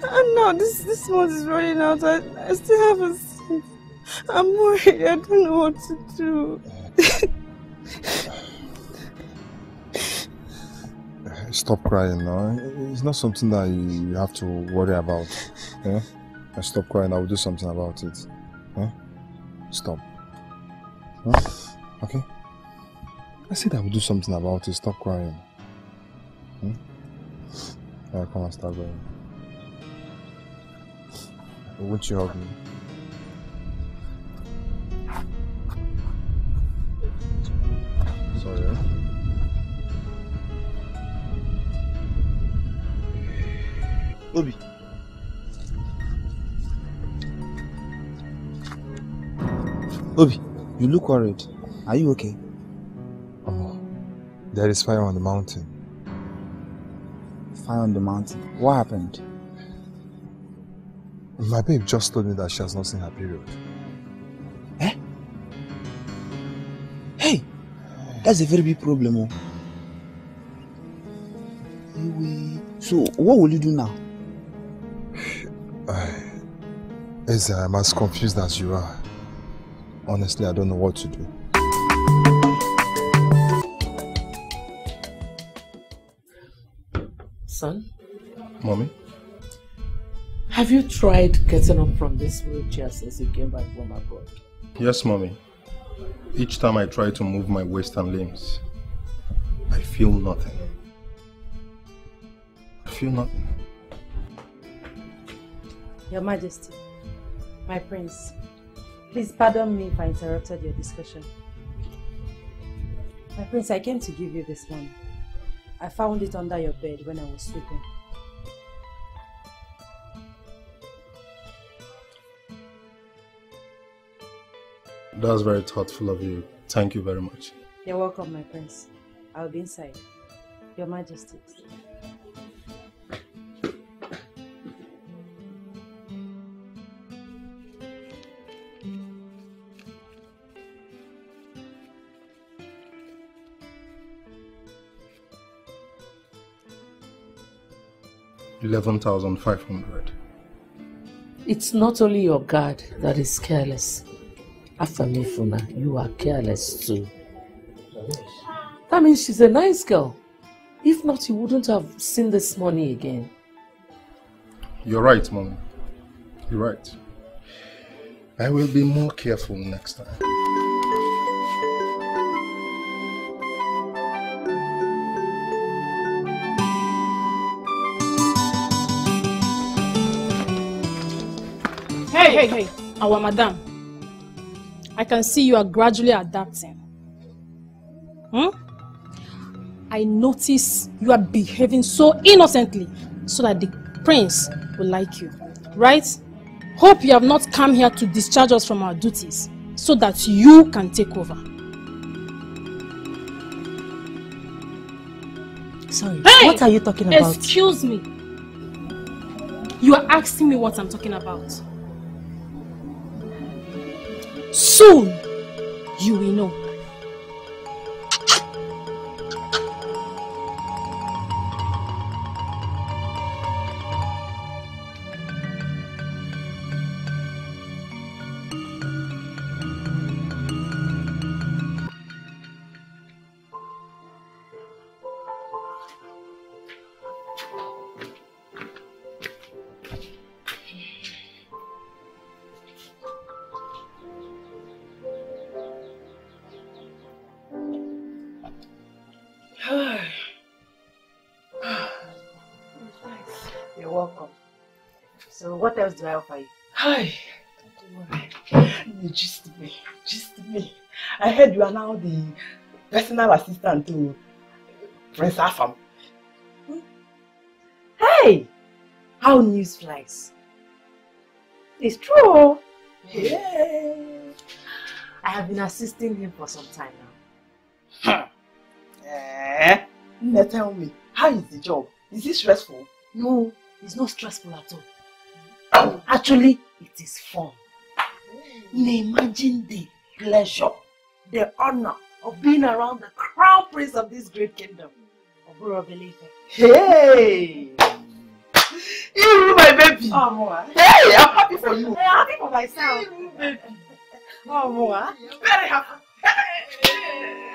And now this month is running out. I still haven't seen it. I'm worried. I don't know what to do. Stop crying now. It's not something that you have to worry about. Yeah? Stop crying. I will do something about it. Huh? Stop. Huh? Okay? I said I would do something about it. Stop crying. Hmm? Alright, come on, start going. Won't you help me? Sorry. Obi. Obi, you look worried. Are you okay? There is fire on the mountain. Fire on the mountain? What happened? My babe just told me that she has not seen her period. Eh? Hey, that's a very big problem. So, what will you do now? Eze, I'm as confused as you are. Honestly, I don't know what to do. Son? Mommy? Have you tried getting up from this wheelchair since you came back from abroad? Yes, Mommy. Each time I try to move my waist and limbs, I feel nothing. I feel nothing. Your Majesty, my Prince, please pardon me if I interrupted your discussion. My Prince, I came to give you this money. I found it under your bed when I was sleeping. That was very thoughtful of you. Thank you very much. You're welcome, my Prince. I'll be inside. Your Majesty. $11,500. It's not only your guard that is careless. Afamefuna, you are careless too. That means she's a nice girl. If not, you wouldn't have seen this money again. You're right, Mommy. You're right. I will be more careful next time. Hey, hey, hey, our madam. I can see you are gradually adapting. I notice you are behaving so innocently so that the prince will like you, right? Hope you have not come here to discharge us from our duties so that you can take over. Sorry, hey, what are you talking about? Excuse me. You are asking me what I'm talking about. Soon, you will know. What else do I offer you? Hi, don't worry. Just me. I heard you are now the personal assistant to Prince Afam. Hey, how news flies. It's true. Yeah. I have been assisting him for some time now. Now tell me, how is the job? Is it stressful? No, it's not stressful at all. Actually, it is fun. Imagine the pleasure, the honor of being around the crown prince of this great kingdom. Hey! You, my baby! Oh, Moa. Hey, I'm happy for you. I'm happy for myself. Baby. Oh, Moa. Very happy. Hey.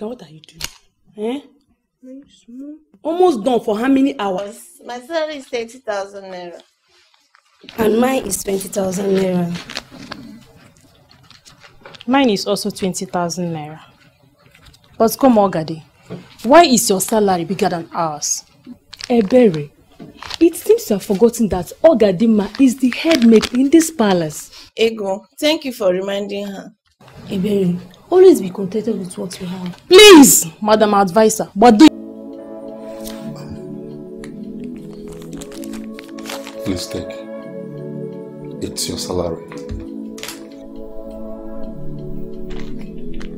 What are you doing? Eh? Almost done for how many hours? My salary is 30,000 naira. And mine is 20,000 naira. Mine is also 20,000 naira. But come on, Gadi. Why is your salary bigger than ours? Ebere, it seems you have forgotten that Ogadima is the head maid in this palace. Ego, thank you for reminding her. Ebere, always be contented with what you have. Please, Madam Advisor, but do. Please take. It's your salary.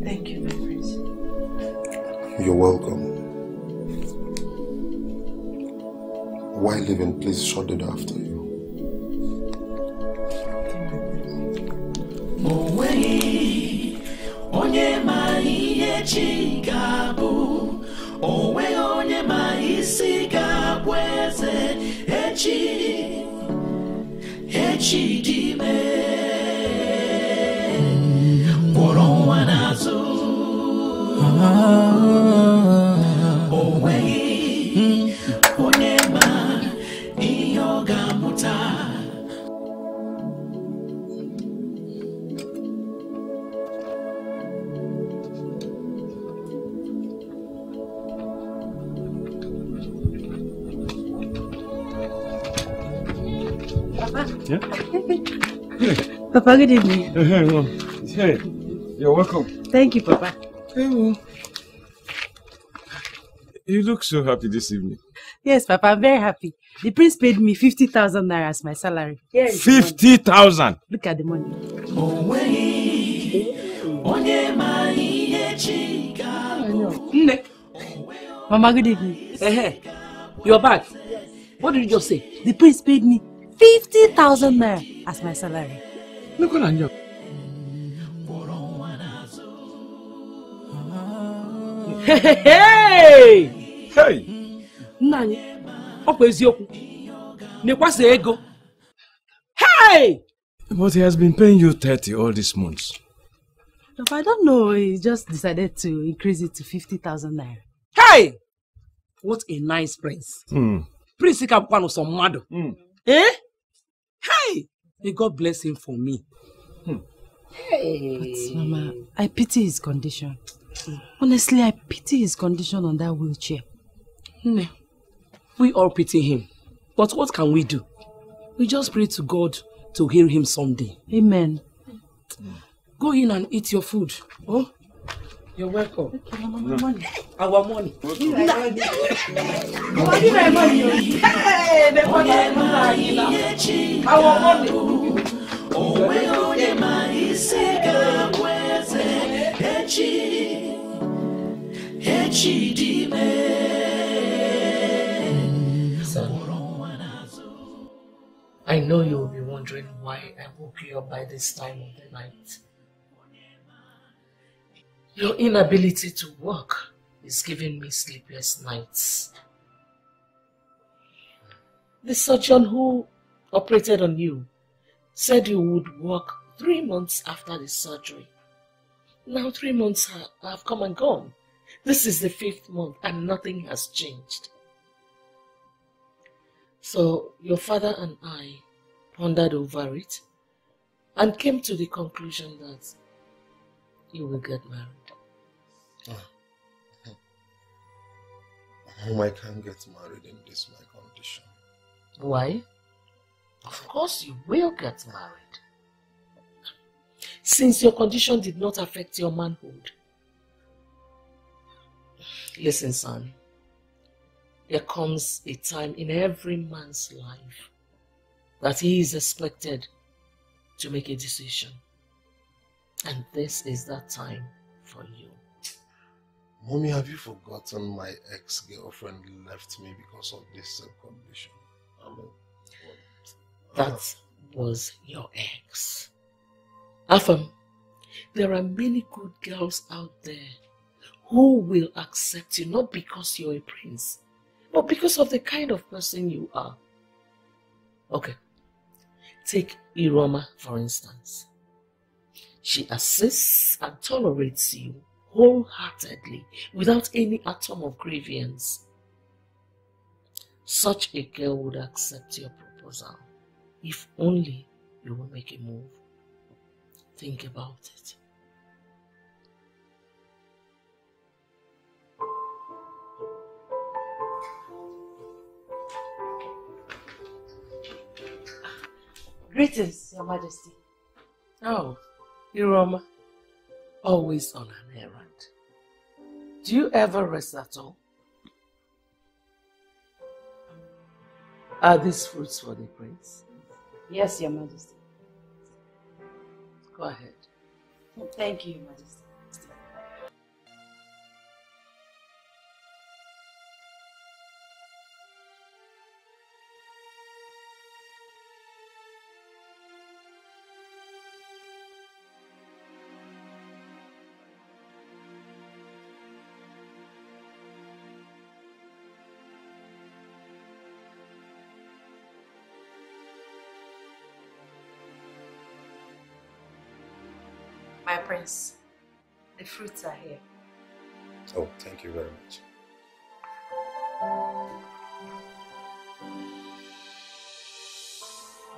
Thank you, my prince. You're welcome. While leaving, please shut the door after you. Papa, good evening. Hey, you're welcome. Thank you, Papa. Hey, Mom. You look so happy this evening. Yes, Papa, I'm very happy. The prince paid me 50,000 naira as my salary. 50,000? Look at the money. Mama, good evening. Hey, you're back. What did you just say? The prince paid me 50,000 naira as my salary. Look at Anja. Hey! Hey! Nani, Okwezioku. Hey! But he has been paying you 30 all these months. If I don't know, he just decided to increase it to 50,000 naira. Hey! What a nice prince. Prince Ikabukwano some mado. Eh? Hey! May God bless him for me. Hey. But Mama, I pity his condition. Honestly, I pity his condition on that wheelchair. We all pity him. But what can we do? We just pray to God to heal him someday. Amen. Go in and eat your food. Oh, you're welcome. Okay, Mama, my money. Our money. My money. Hey, the money. Our money. Son, I know you will be wondering why I woke you up by this time of the night. Your inability to work is giving me sleepless nights. The surgeon who operated on you said you would work 3 months after the surgery. Now 3 months have come and gone. This is the 5th month and nothing has changed. So your father and I pondered over it and came to the conclusion that you will get married. I can't get married in this my condition. Why? Of course you will get married. Since your condition did not affect your manhood. Listen, son. There comes a time in every man's life that he is expected to make a decision. And this is that time for you. Mommy, have you forgotten my ex-girlfriend left me because of this condition? That was your ex. Afam, there are many good girls out there who will accept you, not because you're a prince, but because of the kind of person you are. Okay, take Iruoma, for instance. She assists and tolerates you wholeheartedly, without any atom of grievance. Such a girl would accept your proposal, if only you will make a move. Think about it. Greetings, Your Majesty. Oh, Iruoma. Always on an errand. Do you ever rest at all? Are these fruits for the prince? Yes, Your Majesty. Go ahead. Thank you, Your Majesty. My prince, the fruits are here. Oh, thank you very much.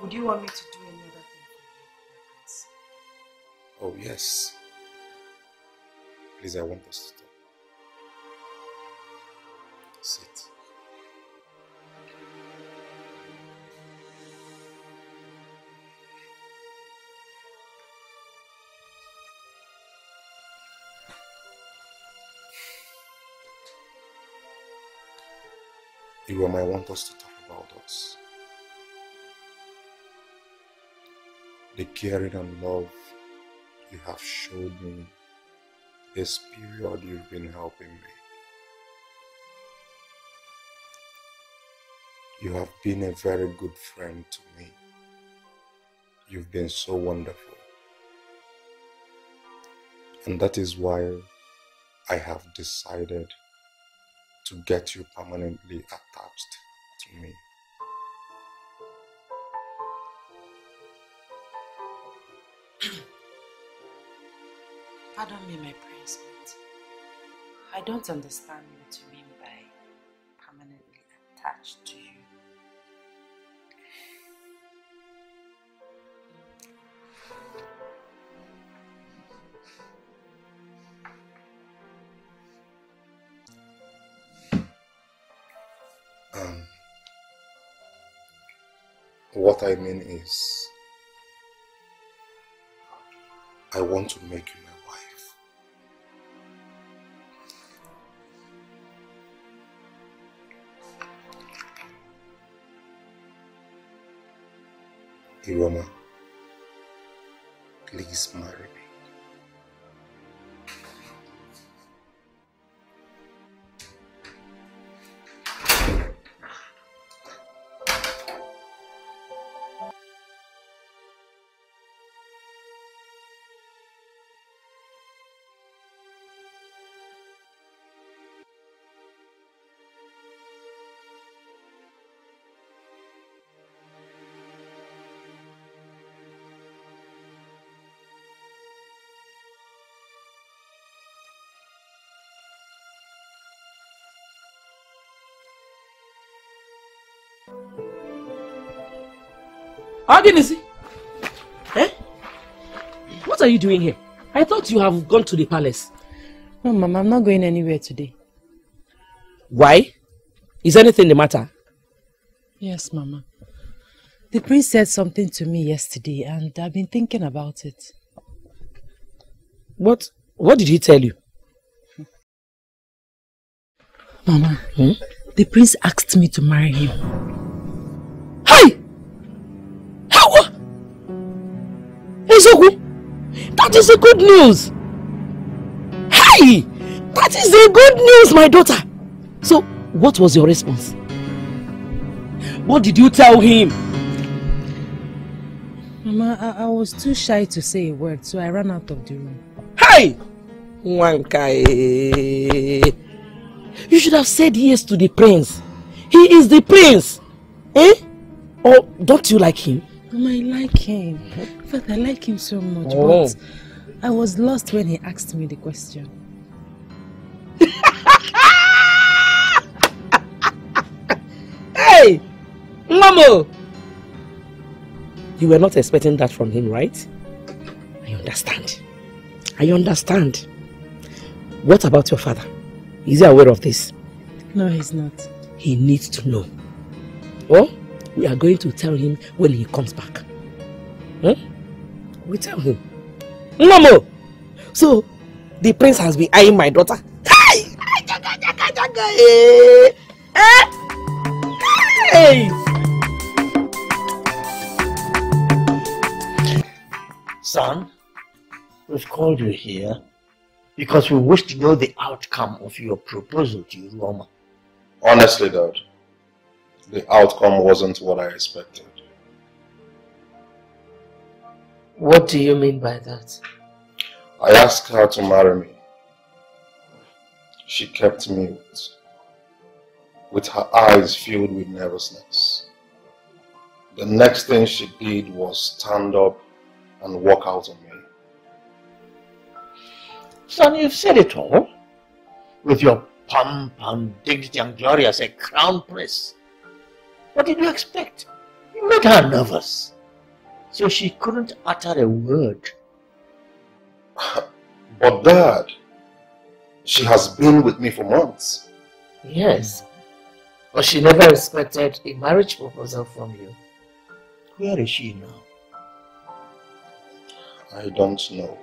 Would you want me to do any other thing for you, my prince? Oh, yes. Please, I want us to talk. Sit. Iruoma, I want us to talk about us. The caring and love you have shown me this period you've been helping me. You have been a very good friend to me. You've been so wonderful. And that is why I have decided to get you permanently attached to me. Pardon me, my prince, but I don't understand what you mean by permanently attached to you. What I mean is, I want to make you my wife. Iruoma, please marry me. Agency? Eh? What are you doing here? I thought you have gone to the palace. No, Mom, I'm not going anywhere today. Why? Is anything the matter? Yes, Mama. The prince said something to me yesterday and I've been thinking about it. What did he tell you? Mama, the prince asked me to marry him. That is the good news. Hey, that is the good news, my daughter. So, what was your response? What did you tell him? Mama, I was too shy to say a word, so I ran out of the room. Hey, Wankai, you should have said yes to the prince. He is the prince, eh? Or don't you like him? Mama, I like him. In fact, I like him so much, but I was lost when he asked me the question. Hey! Mama! You were not expecting that from him, right? I understand. I understand. What about your father? Is he aware of this? No, he's not. He needs to know. Oh? We are going to tell him when he comes back. Huh? We tell him. No more. So, the prince has been eyeing my daughter. Hey! Hey! Hey! Son, we've called you here because we wish to know the outcome of your proposal to Iruoma. Honestly, Dad, the outcome wasn't what I expected. What do you mean by that? I asked her to marry me. She kept me with her eyes filled with nervousness. The next thing she did was stand up and walk out on me. Son, you've said it all. With your pomp and dignity and glory as a crown prince. What did you expect? You made her nervous. So she couldn't utter a word. But Dad, she has been with me for months. Yes, but she never expected a marriage proposal from you. Where is she now? I don't know.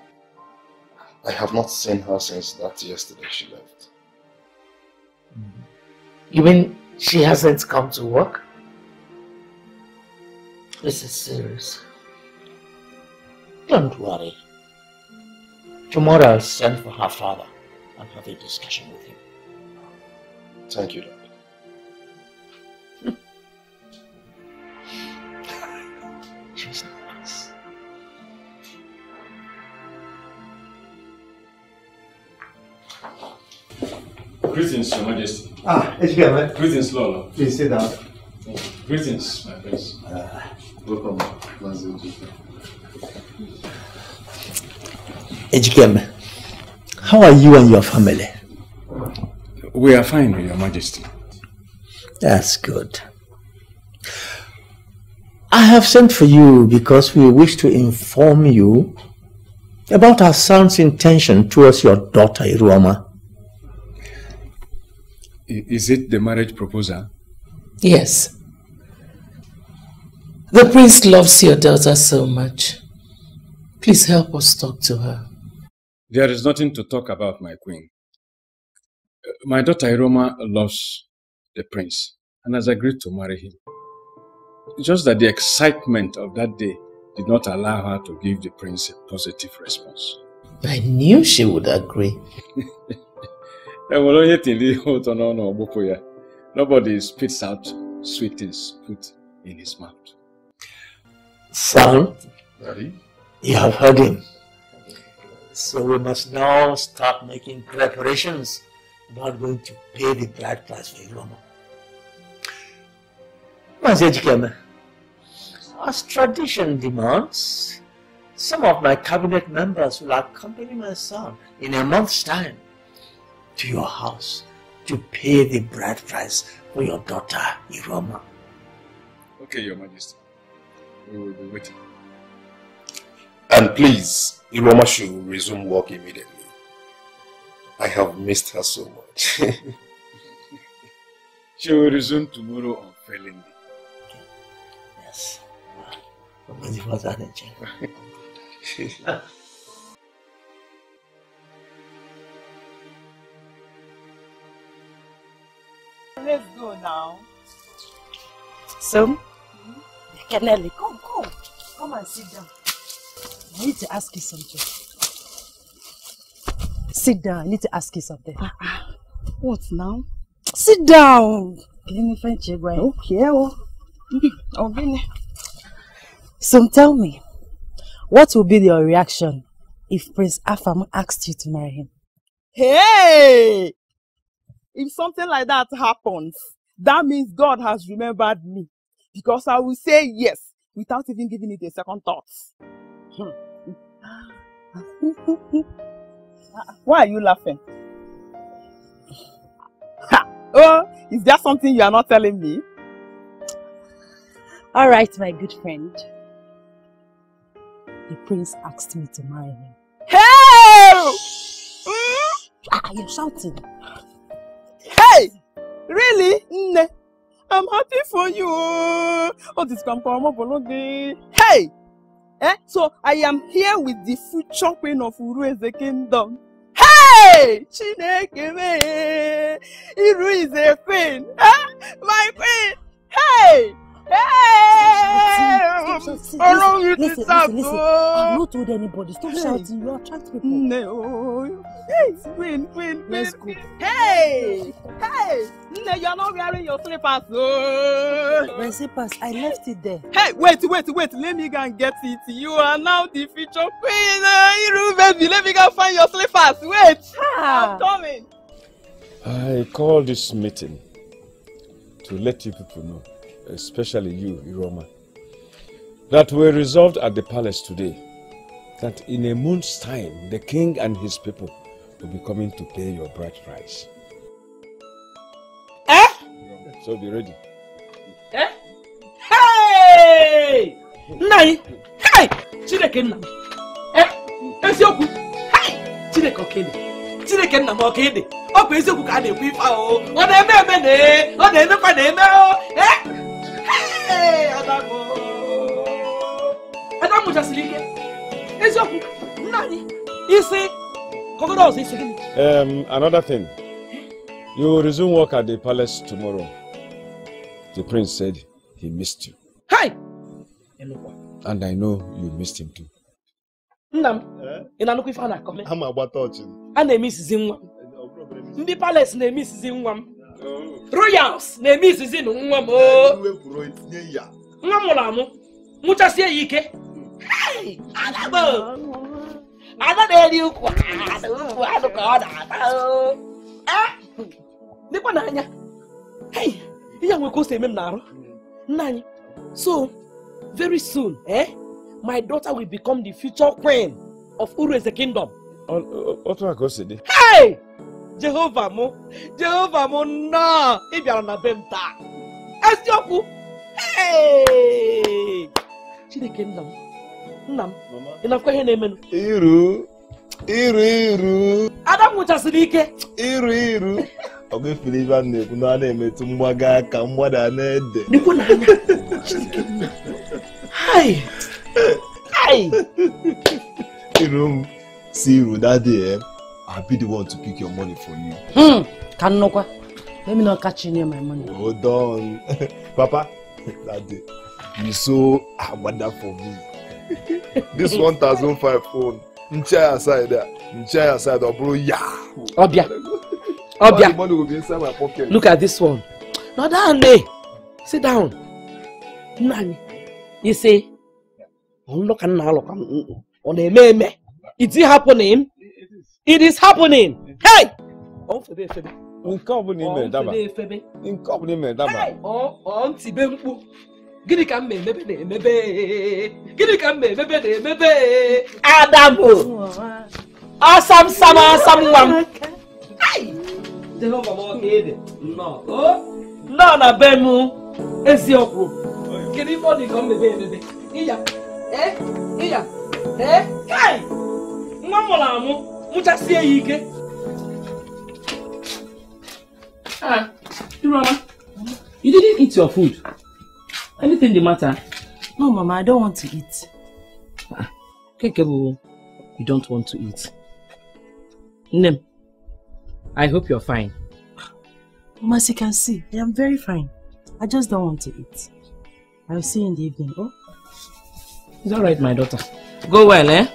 I have not seen her since that yesterday she left. You mean she hasn't come to work? This is serious. Don't worry. Tomorrow I'll send for her father and have a discussion with him. Thank you, Dad. She's nice. Greetings, Your Majesty. Ah, Ejikeme. Greetings, Lolo. Please sit down. Greetings, my friends. Welcome, Mazi Ejikeme. How are you and your family? We are fine, Your Majesty. That's good. I have sent for you because we wish to inform you about our son's intention towards your daughter, Iruoma. Is it the marriage proposal? Yes. The prince loves your daughter so much. Please help us talk to her. There is nothing to talk about, my queen. My daughter Iruoma loves the prince and has agreed to marry him. It's just that the excitement of that day did not allow her to give the prince a positive response. I knew she would agree. Nobody spits out sweet things put in his mouth. Son, you have heard him. So we must now start making preparations about going to pay the bride price for Iruoma. Mazi Ejikeme, as tradition demands, some of my cabinet members will accompany my son in a month's time to your house to pay the bride price for your daughter, Iruoma. Okay, Your Majesty. We will be waiting. And please, Iruoma should resume work immediately. I have missed her so much. She will resume tomorrow on unfailingly. Yes. Let's go now. So, Kenelly, come. Come and sit down. I need to ask you something. Sit down, I need to ask you something. What now? Sit down. Okay. So tell me, what will be your reaction if Prince Afam asked you to marry him? Hey! If something like that happens, that means God has remembered me. Because I will say yes without even giving it a second thought. Why are you laughing? Ha! Oh, is there something you are not telling me? All right, my good friend. The prince asked me to marry him. Hey! You're shouting. Hey! Really? I'm happy for you. Oh, this Kampa. Hey! So I am here with the future queen of Uru Kingdom. Hey! Chineke! Iru is a queen! My queen! Hey! Hey! Listen, I've not told anybody. Stop shouting. You attract people. No. Hey! Queen! Hey! Hey! You are not wearing your slippers. Oh. My slippers. I left it there. Hey! Wait! Let me go and get it. You are now the future queen. Iru baby, let me go and find your slippers. Wait! I'm coming. I call this meeting to let you people know, especially you, Iruoma, that we resolved at the palace today that in a month's time, the king and his people will be coming to pay your bride price. Eh? So be ready. Eh? Hey! Nai! Hey! Chinekenna! Eh? Esioku! Hey! Chinekokele! Chinekenna mokede! Ope esioku ka na-ekwu ifa o! O na eme eme ne! O na eme kwa na eme o! Eh? Hey! Adago! Adago jasilike! Esioku! Nani! Isi! Kokodos isi gini! Another thing. You will resume work at the palace tomorrow. The prince said he missed you. Hi! And I know you missed him too. Nam, in a look if I come. I'm about touching. And they miss Zimwam. The palace, they miss Zimwam. Royals, they miss Zimwam. Namolamo, muchas yeke. Hey! Adabo! Ada de you quad. What a god. Ah! Nipananya. Hey, you will go see me now. Nani. So, very soon, my daughter will become the future queen of Uruzu Kingdom. Hey! Jehovah mo na ibiara na bemta. Esioku. Hey! Kingdom. Nam. Inafko he na menu. Iru. Adam would just like it. Iru. I'm going to believe I'm not going to Mwaga, Kamwada, Ned. Hi. Iru, see you that day. I'll be the one to pick your money for you. Kanokwa. Let me not catch you near my money. Hold on. Papa, that day, you saw a wonder for me. This 1,005 phone. Nchai aside, Obia. Obia. The money will be inside my pocket. Look at this one. Now down there. Sit down. Nani. You see? Is it happening? It is happening. Hey! Gini kambe mebe gini kambe mebe Adamu asam wan ai delo mama kede no na bemu ezi okru gini body come mebe iya kai nwamola mu muchasi eyike Iruoma, you didn't eat your food. Anything the matter? No, Mama, I don't want to eat. Kekebu, you don't want to eat. Nem, I hope you're fine. Mama, as you can see, I am very fine. I just don't want to eat. I'll see you in the evening, oh? It's alright, my daughter. Go well, eh?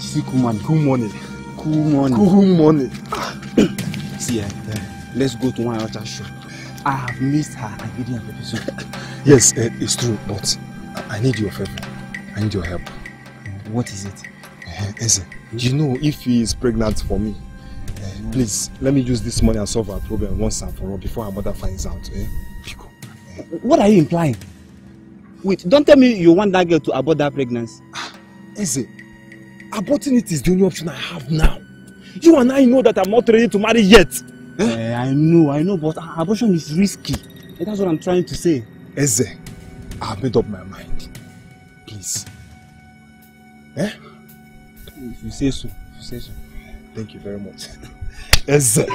See, cool money. See, let's go to one other shop. I have missed her. I didn't have episode. Yes, it's true, but I need your favor. I need your help. What is it? Eze, you know, if he is pregnant for me, please let me use this money and solve our problem once and for all before her mother finds out. What are you implying? Wait, don't tell me you want that girl to abort that pregnancy. Eze. Aborting it is the only option I have now. You and I know that I'm not ready to marry yet. I know, but abortion is risky. And that's what I'm trying to say. Eze, I have made up my mind. Please. If you say so, if you say so. Thank you very much. Eze. Eze.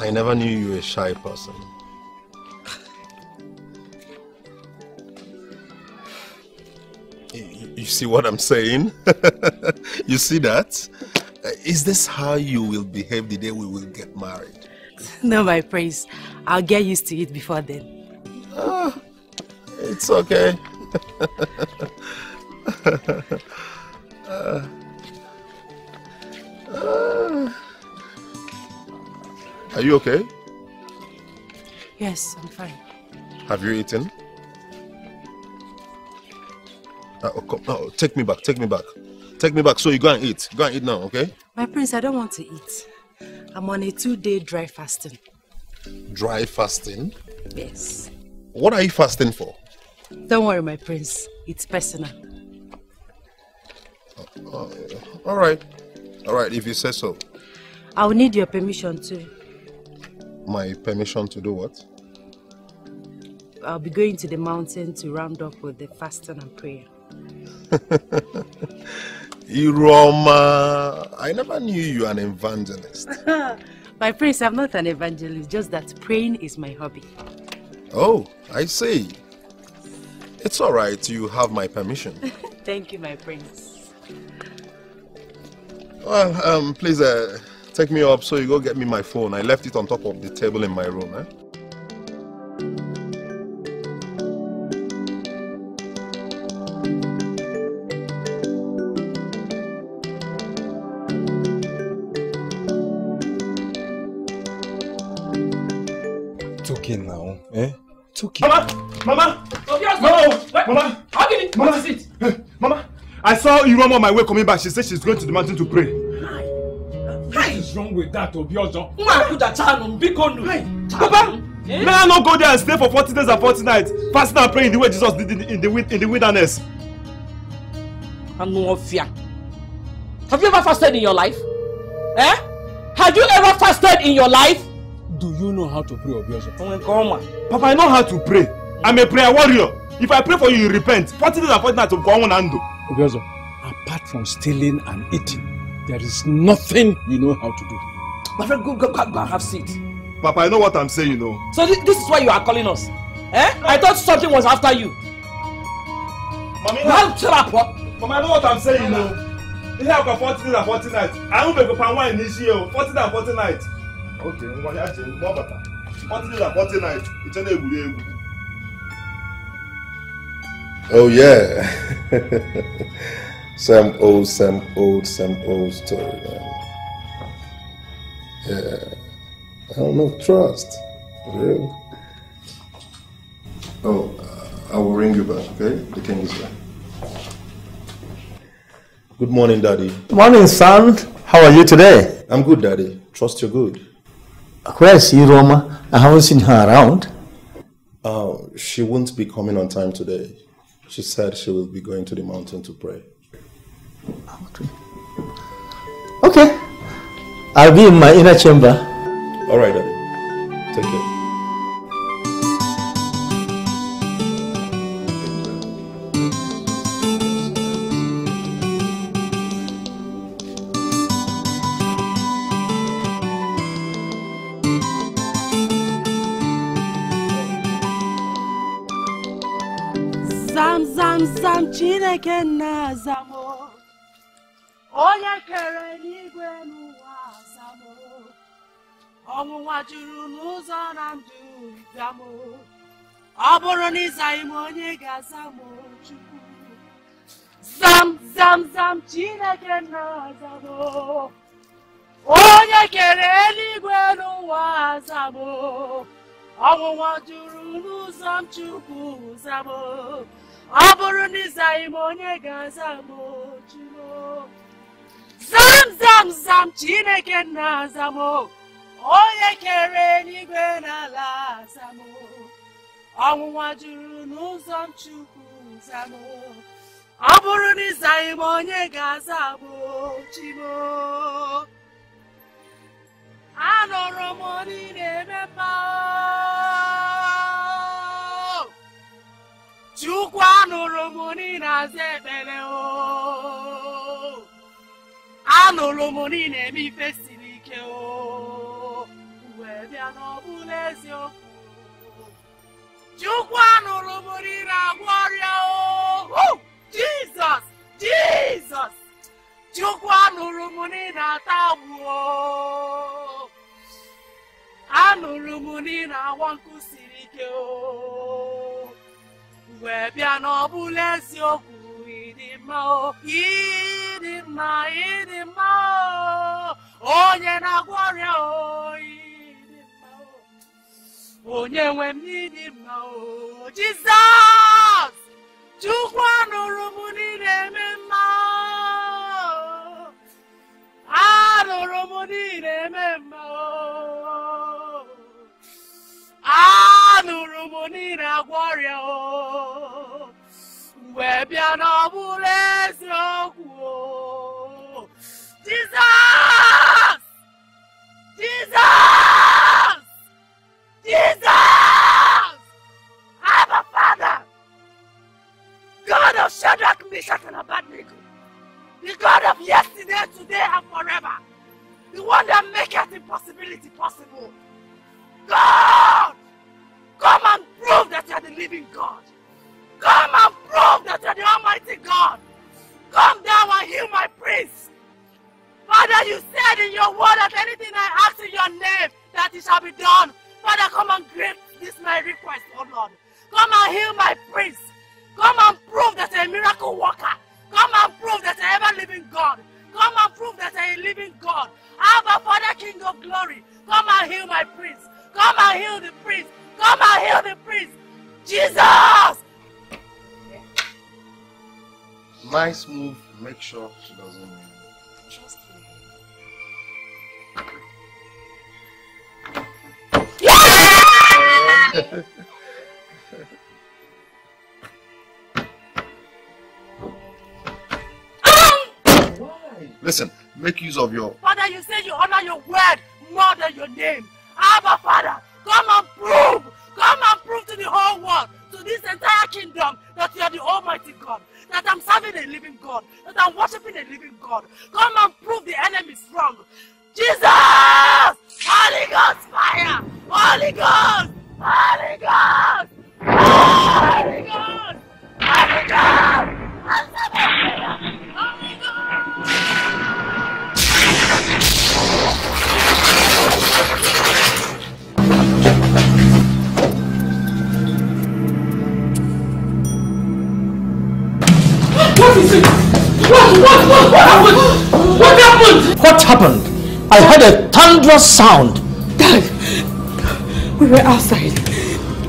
I never knew you were a shy person. You see what I'm saying? You see that? Is this how you will behave the day we will get married? No, my prince. I'll get used to it before then. Ah, it's okay. Are you okay? Yes, I'm fine. Have you eaten? Oh, take me back, take me back. Take me back, so you go and eat. Go and eat now, okay? My prince, I don't want to eat. I'm on a 2-day dry fasting. Dry fasting? Yes. What are you fasting for? Don't worry, my prince. It's personal. All right. All right, if you say so. I'll need your permission too. My permission to do what? I'll be going to the mountain to round up with the fasting and prayer. Iruoma, I never knew you were an evangelist. My prince, I'm not an evangelist, just that praying is my hobby. Oh, I see. It's all right, you have my permission. Thank you, my prince. Well, please, take me up so you go get me my phone. I left it on top of the table in my room. Took it now, Took it. Mama! How did it? Mama, what is it? Hey, Mama, I saw Iruoma on my way coming back. She said she's going to the mountain to pray. Wrong with that, Obiozo? Papa, may I not go there and stay for 40 days and 40 nights, fasting and praying the way Jesus did in the wilderness? Have you ever fasted in your life? Have you ever fasted in your life? Do you know how to pray, Obiozo? Papa, I know how to pray. I'm a prayer warrior. If I pray for you, you repent. 40 days and 40 nights, Obiozo, apart from stealing and eating, there is nothing you know how to do. My friend, go have seat. Papa, I know what I'm saying, you know. So this is why you are calling us? No. I thought something was after you. Mami, shut up, what? Mama, I know what I'm saying, you know. You have got 40 days and 40 nights. I won't be able to find one in this year. 40 days and 40 nights. Okay, what are you doing? 40 days and 40 nights. It's only a good day. Oh, yeah. Same old story, man. Yeah. I don't know, trust. For real. Oh, I will ring you back, okay? The king is back. Good morning, Daddy. Morning, son. How are you today? I'm good, Daddy. Trust you're good. Where's Iruoma? I haven't seen her around. Oh, she won't be coming on time today. She said she will be going to the mountain to pray. Okay, I'll be in my inner chamber. All right, Daddy. Take care. Zam Chineke na zamo. Oya kere n'igwe n'ụwa azamụ, ọnwụnwa juru n'ụzọ na ndụ bịamụ, ọ bụrụ n'ịzaghị m onye ga-azamụ Chukwu. Zam zam zam Chineke na-azamụ, onye kere n'igwe n'ụwa azamụ, Owowo juru n'ụzọ Chukwu zabo. Ọ bụrụ n'izai onye ga-azamo chimo. Zam zam zam Chineke na-azamo. Onye kere n'igwe n'ala zamo. Owowo juru n'ụzọ Chukwu zamo. Ọ bụrụ n'izai onye ga-azamo chimo. Anọrọ m n'ime Chukwu anọrọ m n'aza ekpere o. Anọrọ m n'ime ife siri ike o. Uwe bịa n'ọbụla eziokwu. Chukwu anọrọ m n'agwọ ọrịa o. Jesus! Jesus! Chukwu anọrọ m n'ata agwụ o. Anụrụ m ni na nwanku siri ike o mgbe bịa na ọbụla eziokwu ịdị mma o onye na-agwọ ọrịa o ịdị mma o onye nwe m ịdị mma o Jizọs Chukwu anụrụ m ni na-eme mma anụrụ m ni na-eme mma o Anurumoni na warrior, webiana bulesio. Jesus, Jesus, Jesus. I'm a father, God of Shadrach, Meshach, and Abednego, the God of yesterday, today, and forever, the one that maketh impossibility possible. God, come and prove that you are the living God. Come and prove that you are the Almighty God. Come down and heal my priest. Father, you said in your word that anything I ask in your name, that it shall be done. Father, come and grant this my request, oh Lord. Come and heal my priest. Come and prove that you are a miracle worker. Come and prove that you are ever living God. Come and prove that you are a living God. Abba, Father, King of glory. Come and heal my priest. Come and heal the priest. Come and heal the priest. Jesus! Nice move. Make sure she doesn't move. Trust me. Yeah! Listen, make use of your... Father, you say you honor your word more than your name. Abba, Father, come and prove to the whole world, to this entire kingdom, that you are the Almighty God, that I'm serving a living God, that I'm worshiping a living God. Come and prove the enemies wrong. Jesus! Holy Ghost fire! Holy Ghost! Holy Ghost! Holy Ghost! Holy Ghost! Holy Ghost! Holy Ghost! What is it? What happened? What happened? What happened? I heard a thunderous sound. Dad, we were outside.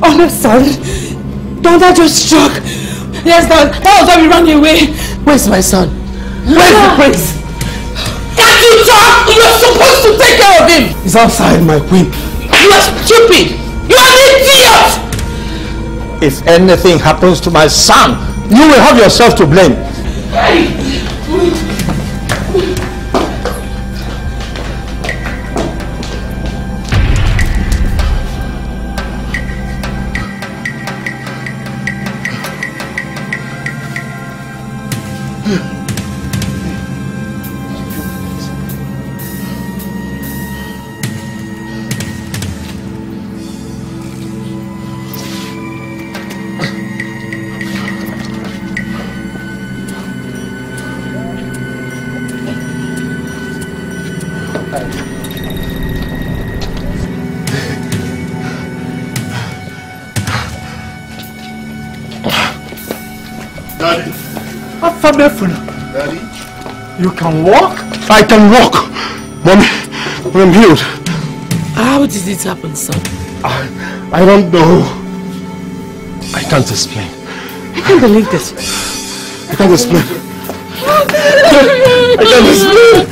All of a sudden, thunder just struck. Yes, Dad, all of them ran away. Where's my son? Where's the prince? Can't you talk? You're supposed to take care of him. He's outside, my queen. You are stupid. You are an idiot. If anything happens to my son, you will have yourself to blame. Hey. Daddy? You can walk? I can walk. Mommy, I'm healed. How did it happen, son? I don't know. I can't explain. I can't believe this. I can't explain. I can't explain.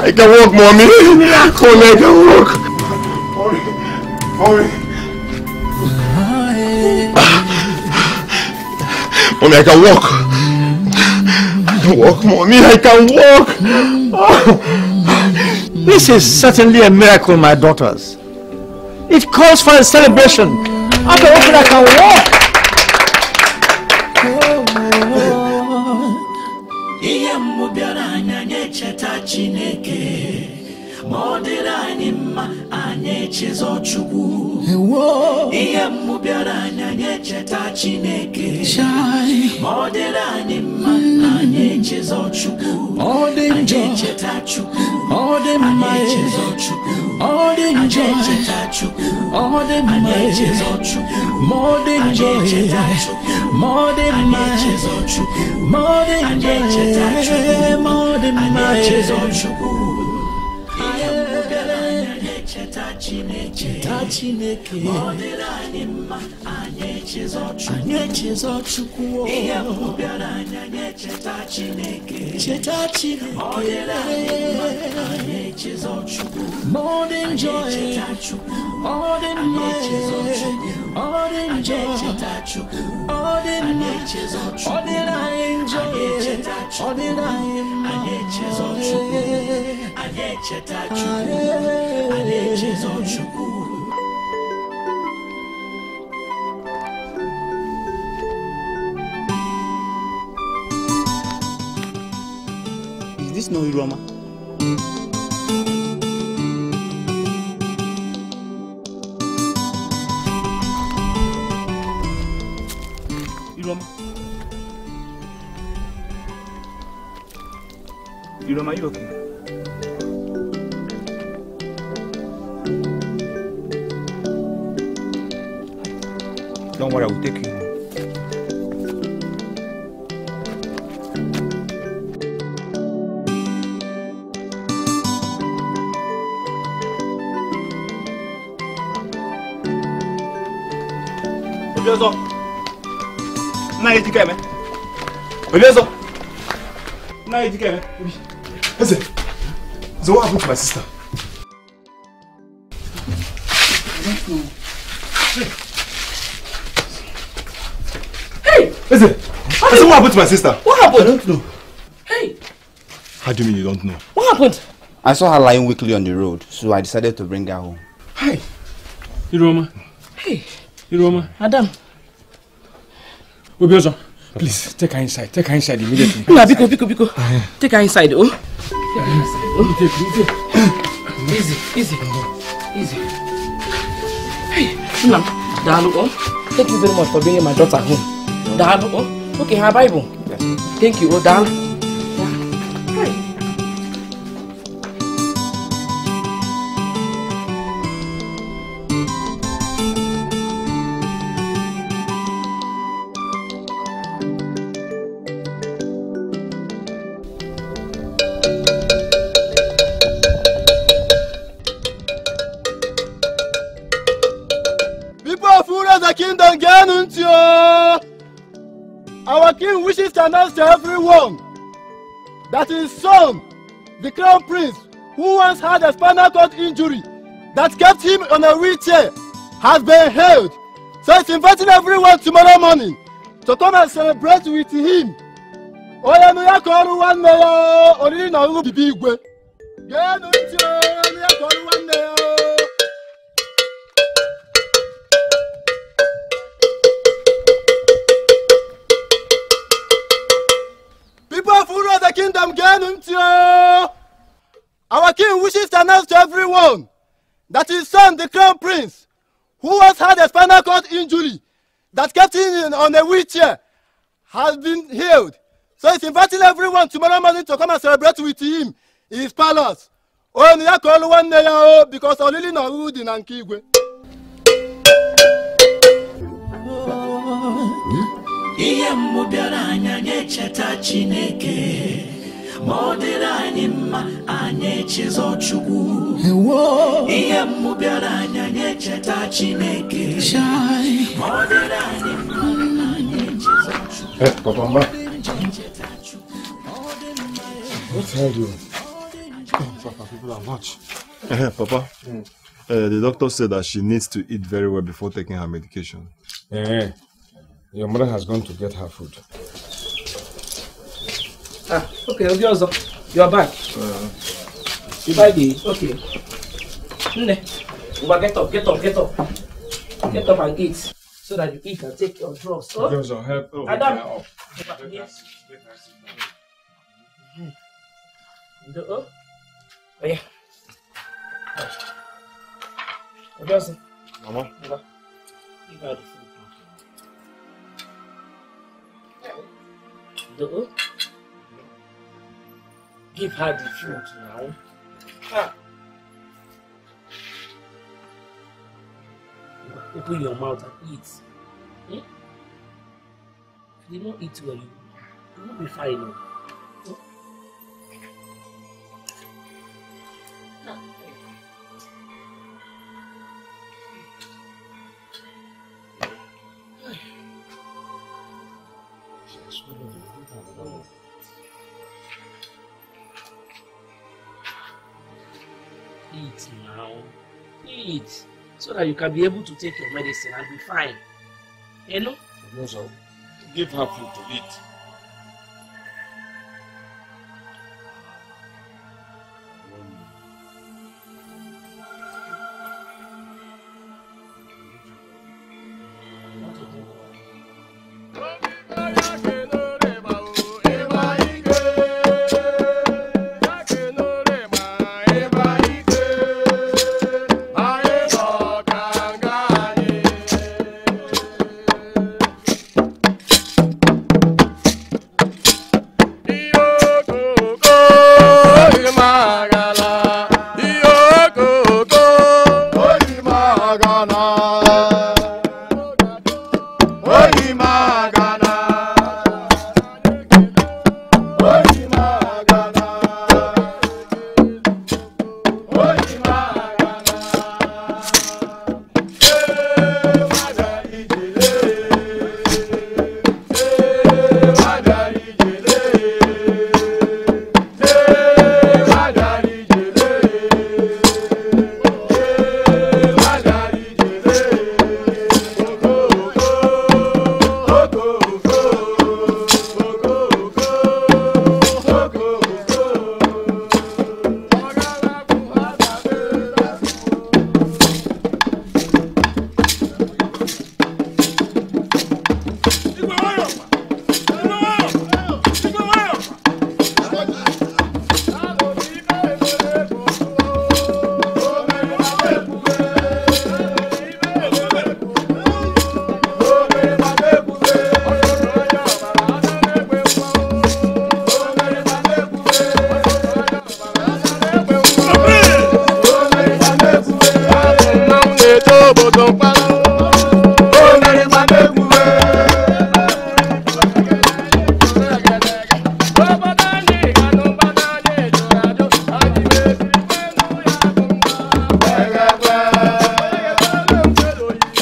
I can walk, mommy. Oh, I can walk. Mommy, I can walk. I can walk, mommy. I can walk. Oh. This is certainly a miracle, my daughters. It calls for a celebration. I can walk. I can walk. Is this no Iruoma? Iruoma, are you okay? Don't worry, I will take you. Obiozo! Mazi Ejikeme! Obiozo! Mazi Ejikeme! Listen! So what happened to my sister? Hey! Listen! What happened to my sister? What happened? I don't know. Hey! How do you mean you don't know? What happened? I saw her lying weakly on the road, so I decided to bring her home. Hey! Iruoma! Hey! Iruoma! Adam! Obiozo! Please, take her inside. Take her inside immediately. Biko. Take her inside, oh. Take her inside, oh. Easy. Hey, Nam, Dalu, oh. Thank you very much for bringing my daughter home. Dalu, oh. Okay, her Bible. Thank you, oh, Dalu. Hi. Our king wishes to announce to everyone that his son, the crown prince, who once had a spinal cord injury that kept him on a wheelchair, has been healed. So he's inviting everyone tomorrow morning to come and celebrate with him. The kingdom gained. Our king wishes to announce to everyone that his son, the crown prince, who has had a spinal cord injury that kept him on a wheelchair, has been healed. So he's inviting everyone tomorrow morning to come and celebrate with him in his palace. Because only no wood in Ankigwe. I am Mubiaranya Cheta Chineke. What are you? Oh, Papa, people are much. Papa, the doctor said that she needs to eat very well before taking her medication. Your mother has gone to get her food. Ah, okay, Obiozo, you are back. Okay. Get up and eat, so that you eat and take your drugs. Obiozo, help. Adam. Yes. Oh yeah. Obiozo. Mama. You got it. Give her the food now. Open your mouth and eat. If you don't eat well, you won't be fine. So that you can be able to take your medicine and be fine. You know? So give her food to eat.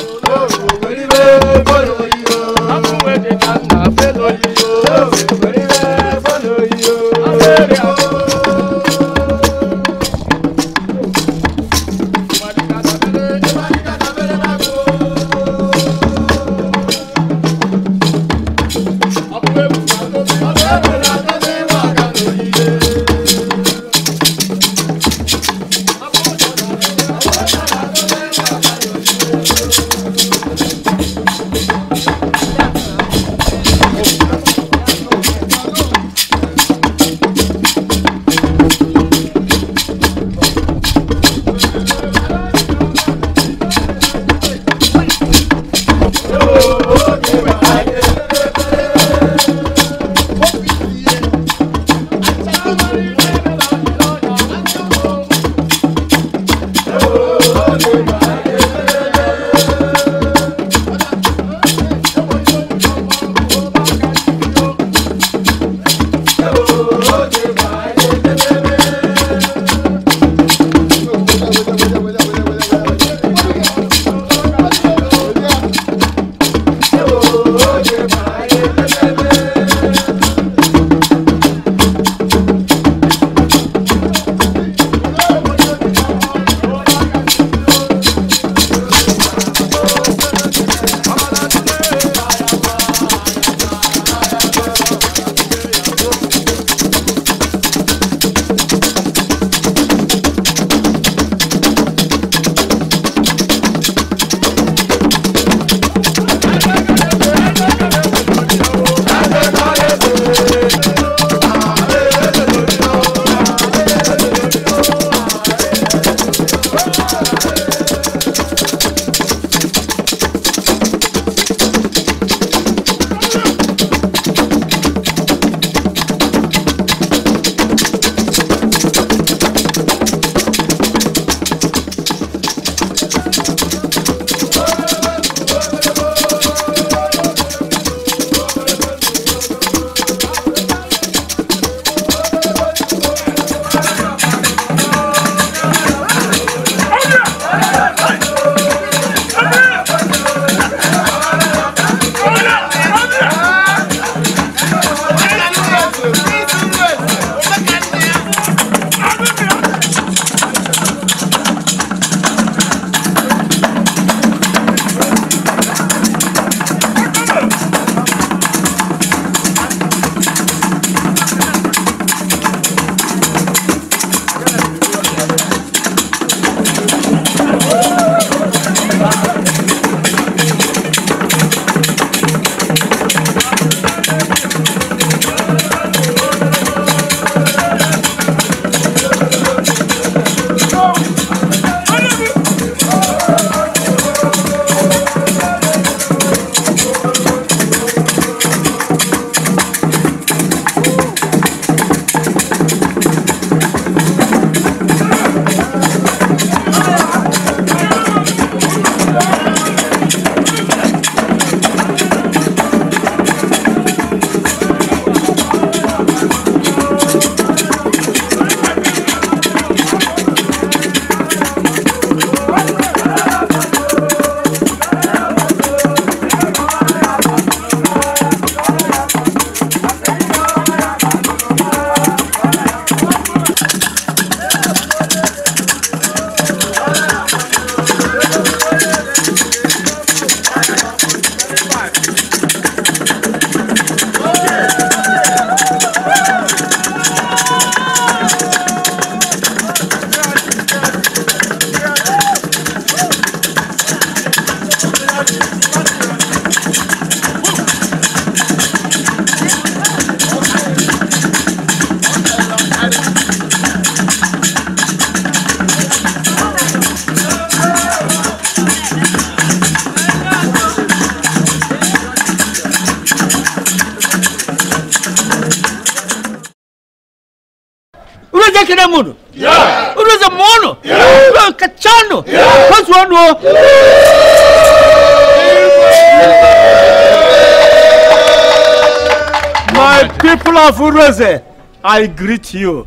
Oh, I greet you.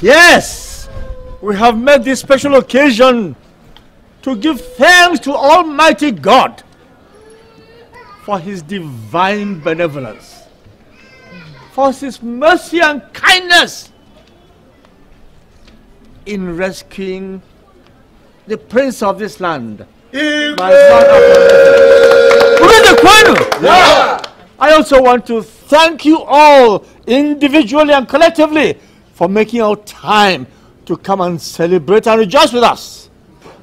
Yes, we have made this special occasion to give thanks to Almighty God for His divine benevolence, for His mercy and kindness in rescuing the prince of this land. I also want to thank you all, individually and collectively, for making out time to come and celebrate and rejoice with us.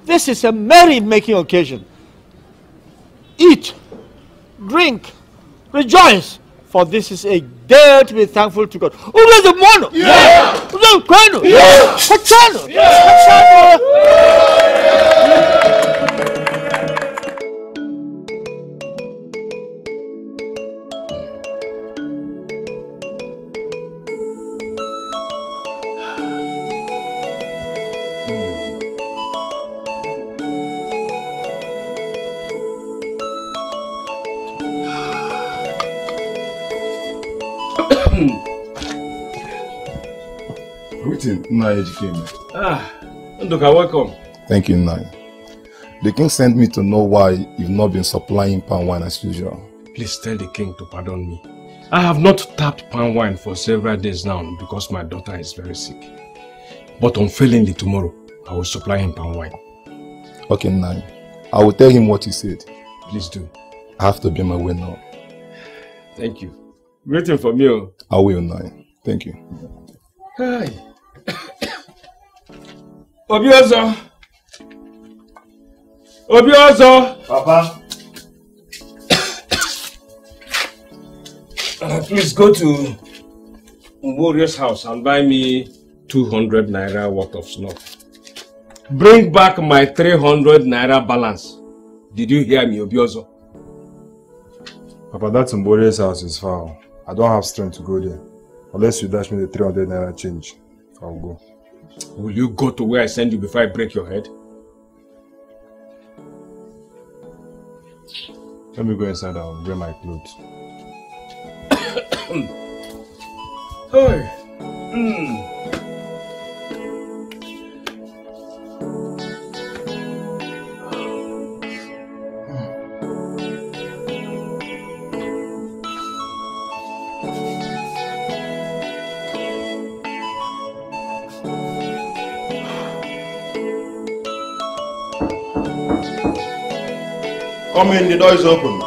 This is a merry-making occasion. Eat, drink, rejoice, for this is a day to be thankful to God. Nna Ejikeme. Ah, Nduka, welcome. Thank you, Nna. The king sent me to know why you've not been supplying palm wine as usual. Please tell the king to pardon me. I have not tapped palm wine for several days now because my daughter is very sick. But unfailingly tomorrow, I will supply him palm wine. Okay, Nna. I will tell him what he said. Please do. I have to be on my way now. Thank you. Waiting for me. I will, Nna. Thank you. Hi. Obiozo! Obiozo! Papa! Please go to Warrior's house and buy me 200 naira worth of snuff. Bring back my 300 naira balance. Did you hear me, Obiozo? Papa, that Mbori's house is foul. I don't have strength to go there. Unless you dash me the 300 naira change, I'll go. Will you go to where I send you before I break your head? Let me go inside and wear my clothes. Hey. Come in, the door is open.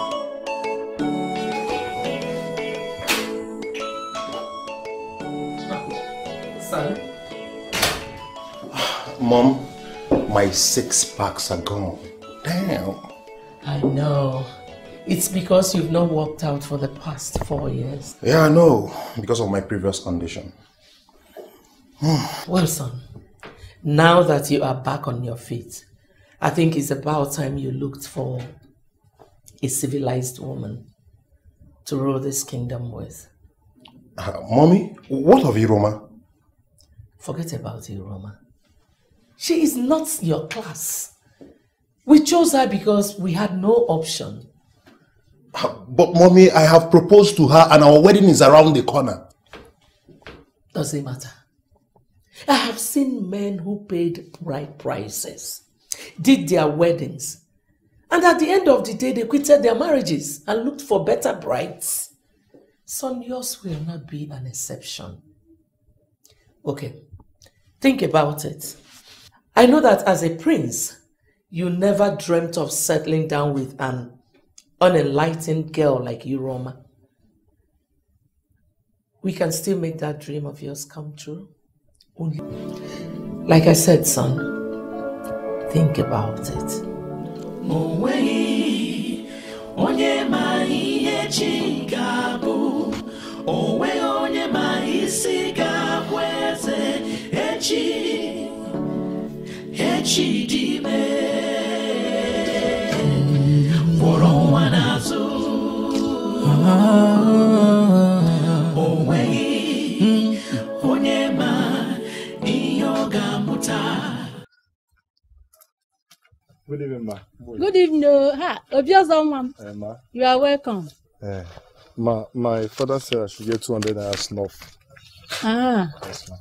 Son? Mom, my 6 packs are gone. Damn. I know. It's because you've not worked out for the past 4 years. Yeah, I know. Because of my previous condition. Well, son, now that you are back on your feet, I think it's about time you looked for a civilized woman to rule this kingdom with. Mommy, what of Iruoma? Forget about Iruoma. She is not your class. We chose her because we had no option. But Mommy, I have proposed to her and our wedding is around the corner. Doesn't matter. I have seen men who paid bride prices, did their weddings, and at the end of the day, they quitted their marriages and looked for better brides. Son, yours will not be an exception. Okay, think about it. I know that as a prince, you never dreamt of settling down with an unenlightened girl like Iruoma. We can still make that dream of yours come true. Like I said, son, think about it. Onweghị onye ma ihe chi ga-abụ, onweghị onye ma isi ga-abụ eze, echi, echi dị ime, kwụrụ nwa n'azụ. Onweghị onye ma ihe ọ ga-amụta. Good evening, ma. Good evening. Hi, Obiozo, ma. You are welcome. Ma, my father said I should get 200 naira snuff. Ah. Yes, ma.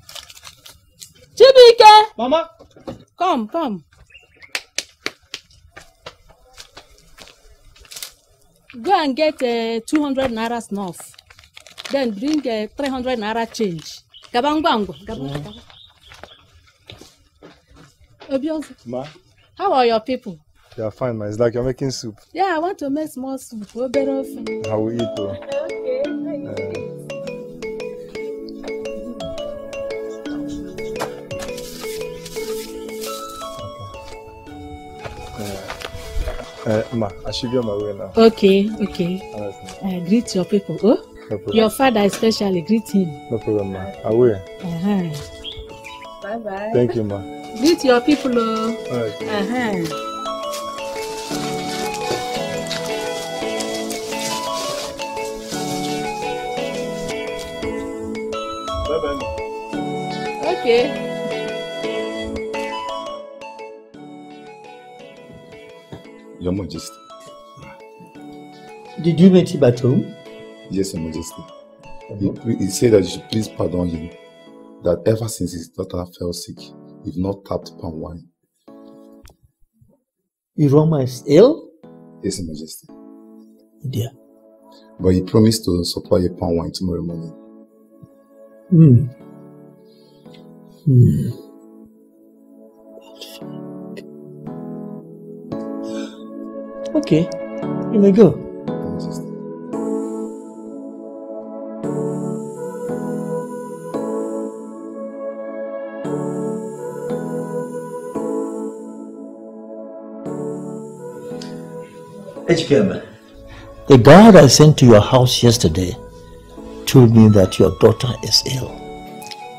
Chibike! Mama! Come, come. Go and get 200 naira snuff. Then bring 300 naira change. Gabango, gabango. Obiozo. Ma. How are your people? They are fine, man. It's like you're making soup. Yeah, I want to make small soup. We'll be often. I will eat, though. Okay, Ma, I should be on my way now. Okay, okay. Greet your people. Oh? No problem. Your father especially, greet him. No problem, ma. I will. Bye-bye. Thank you, ma. Greet your people. Right. Bye-bye. Okay. Your Majesty. Did you meet him at home? Yes, Your Majesty. He said that you should please pardon him. That ever since his daughter fell sick, if not tapped palm wine. Iruoma is ill? Yes, Your Majesty. Dear. But he promised to supply a palm wine tomorrow morning. Hmm. Hmm. Okay. You may go. The guard I sent to your house yesterday told me that your daughter is ill.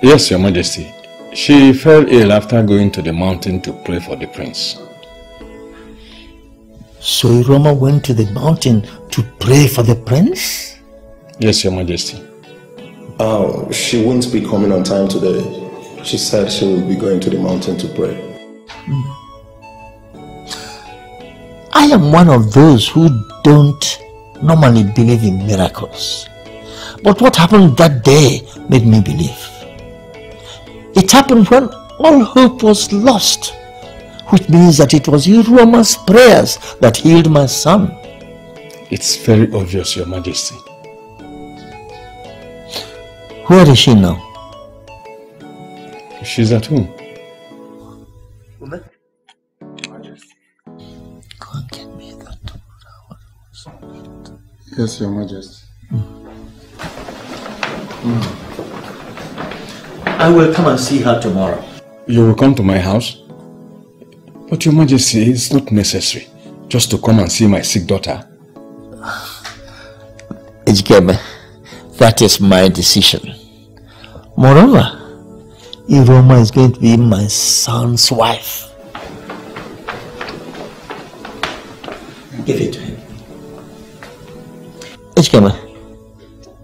Yes, Your Majesty. She fell ill after going to the mountain to pray for the prince. So Iruoma went to the mountain to pray for the prince? Yes, Your Majesty. Oh, she won't be coming on time today. She said she will be going to the mountain to pray. I am one of those who don't normally believe in miracles. But what happened that day made me believe. It happened when all hope was lost, which means that it was Iruoma's prayers that healed my son. It's very obvious, Your Majesty. Where is she now? She's at home. Go and get me that tomorrow. Yes, Your Majesty. I will come and see her tomorrow. You will come to my house? But Your Majesty, it's not necessary just to come and see my sick daughter. Ejikeme, that is my decision. Moreover, Iruoma is going to be my son's wife. Give it to him. Ejikeme,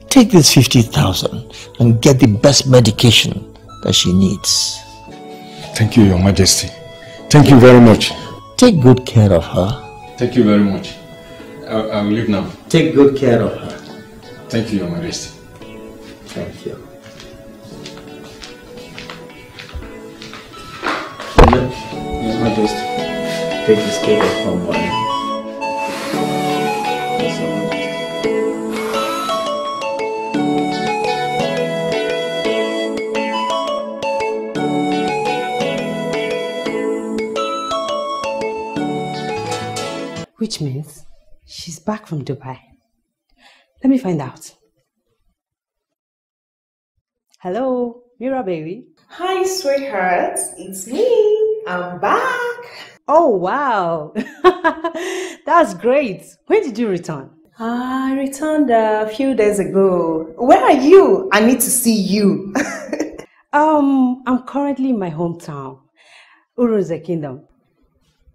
take this 50,000 and get the best medication that she needs. Thank you, Your Majesty. Thank you very much. Take good care of her. Thank you very much. I will leave now. Take good care of her. Thank you, Your Majesty. Thank you. Your Majesty, take this care of her mother. Which means she's back from Dubai. Let me find out. Hello, Mirabelle. Hi, sweetheart. It's me. I'm back. Oh, wow. That's great. When did you return? I returned a few days ago. Where are you? I need to see you. I'm currently in my hometown, Uruzu Kingdom.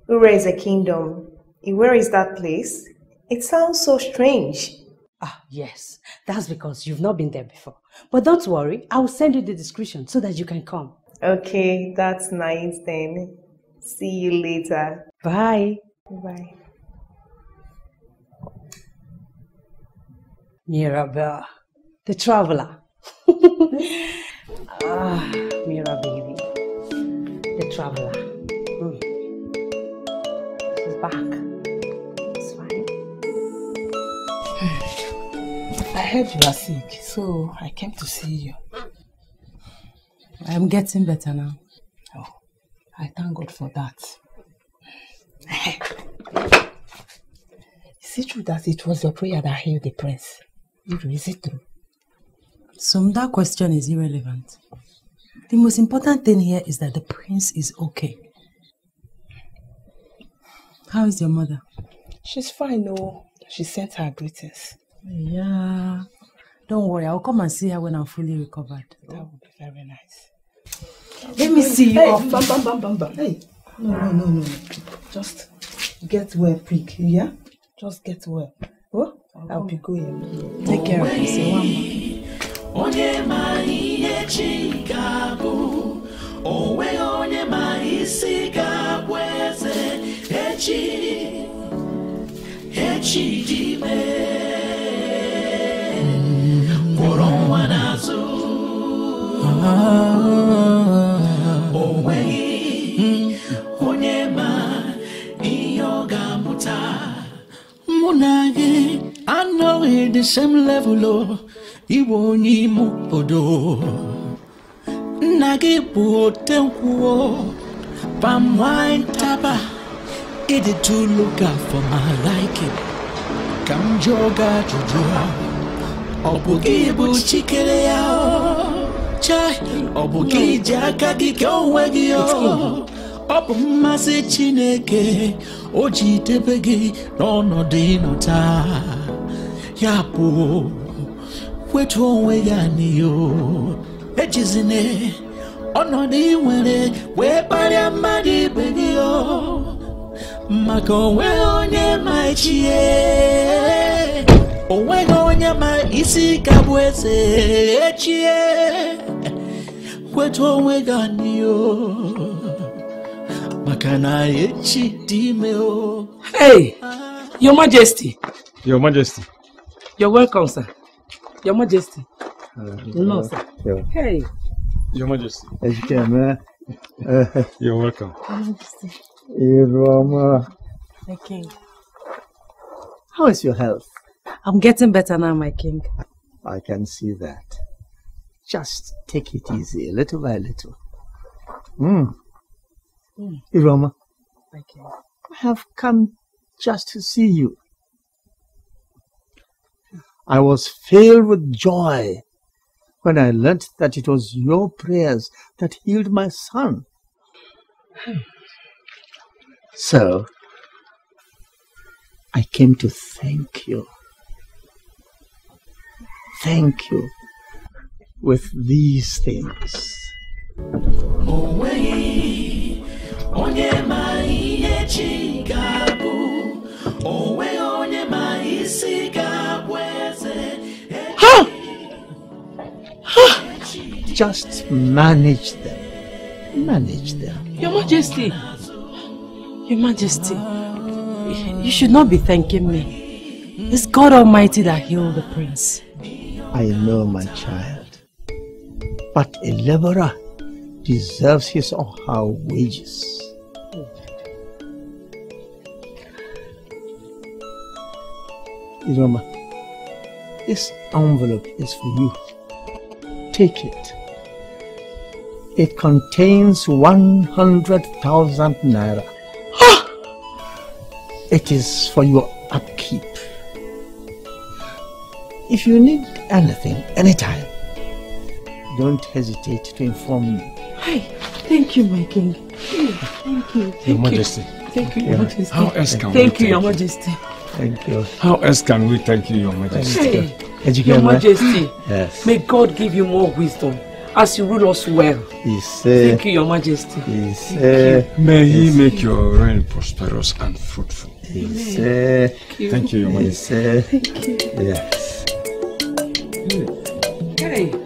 Uruzu Kingdom. Where is that place? It sounds so strange. Ah, yes. That's because you've not been there before. But don't worry, I will send you the description so that you can come. Okay, that's nice then. See you later. Bye. Bye. Mirabelle, the traveler. Mirabelle, the traveler. She's back. I heard you are sick, so I came to see you. I'm getting better now. Oh, I thank God for that. Is it true that it was your prayer that healed the prince? Is it true? So that question is irrelevant. The most important thing here is that the prince is okay. How is your mother? She's fine, no. She sent her greetings. Yeah. Don't worry, I'll come and see her when I'm fully recovered. That would be very nice. Let me see you off. Bam, bam, bam, bam, bam. Hey. No. Just get well, prick. Yeah? Just get well. Oh? I'll be going. Take care of yourself. I know it the same level of Iwoni Mupodo Nagibu Tenkuo Pam wine taba. It did to look out for my liking. Come joga to draw Obugibu Chikeleo. Obuki Jakaki Kowagio Obu Mazi Chineke Oji Tepegi Ronodinota Yapu kwetu onwe yani yo ejizine onodi wele webali amadi begi yo makowe onye maichie onwe onye maisi kabweze echie kwetu onwe yani yo makana echi dimeo. Hey, Your Majesty. Your Majesty. You're welcome, sir. Your Majesty. No, sir. Yeah. Hey. Your Majesty. Ejikeme. You're welcome. Your Majesty. Iruoma. My king. How is your health? I'm getting better now, my king. I can see that. Just take it easy, little by little. Iruoma. My king. I have come just to see you. I was filled with joy when I learnt that it was your prayers that healed my son. So, I came to thank you. Thank you with these things. Just manage them. Manage them. Your Majesty. Your Majesty. You should not be thanking me. It's God Almighty that healed the prince. I know, my child. But a laborer deserves his or her wages. Iruoma, this envelope is for you. Take it. It contains 100,000 naira. It is for your upkeep. If you need anything, anytime, don't hesitate to inform me. Hi, thank you, my king. Thank you. Your Majesty. Thank you, Your Majesty. How else can we thank you, Your Majesty? Thank you. How else can we thank you, Your Majesty? Your Majesty. Yes. May God give you more wisdom as you rule us well. Thank you, Your Majesty. Thank you. May He make your reign prosperous and fruitful. Thank you, Your Majesty. Thank you. Yes. Hey.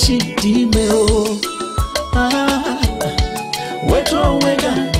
Chidimeo, ah, we're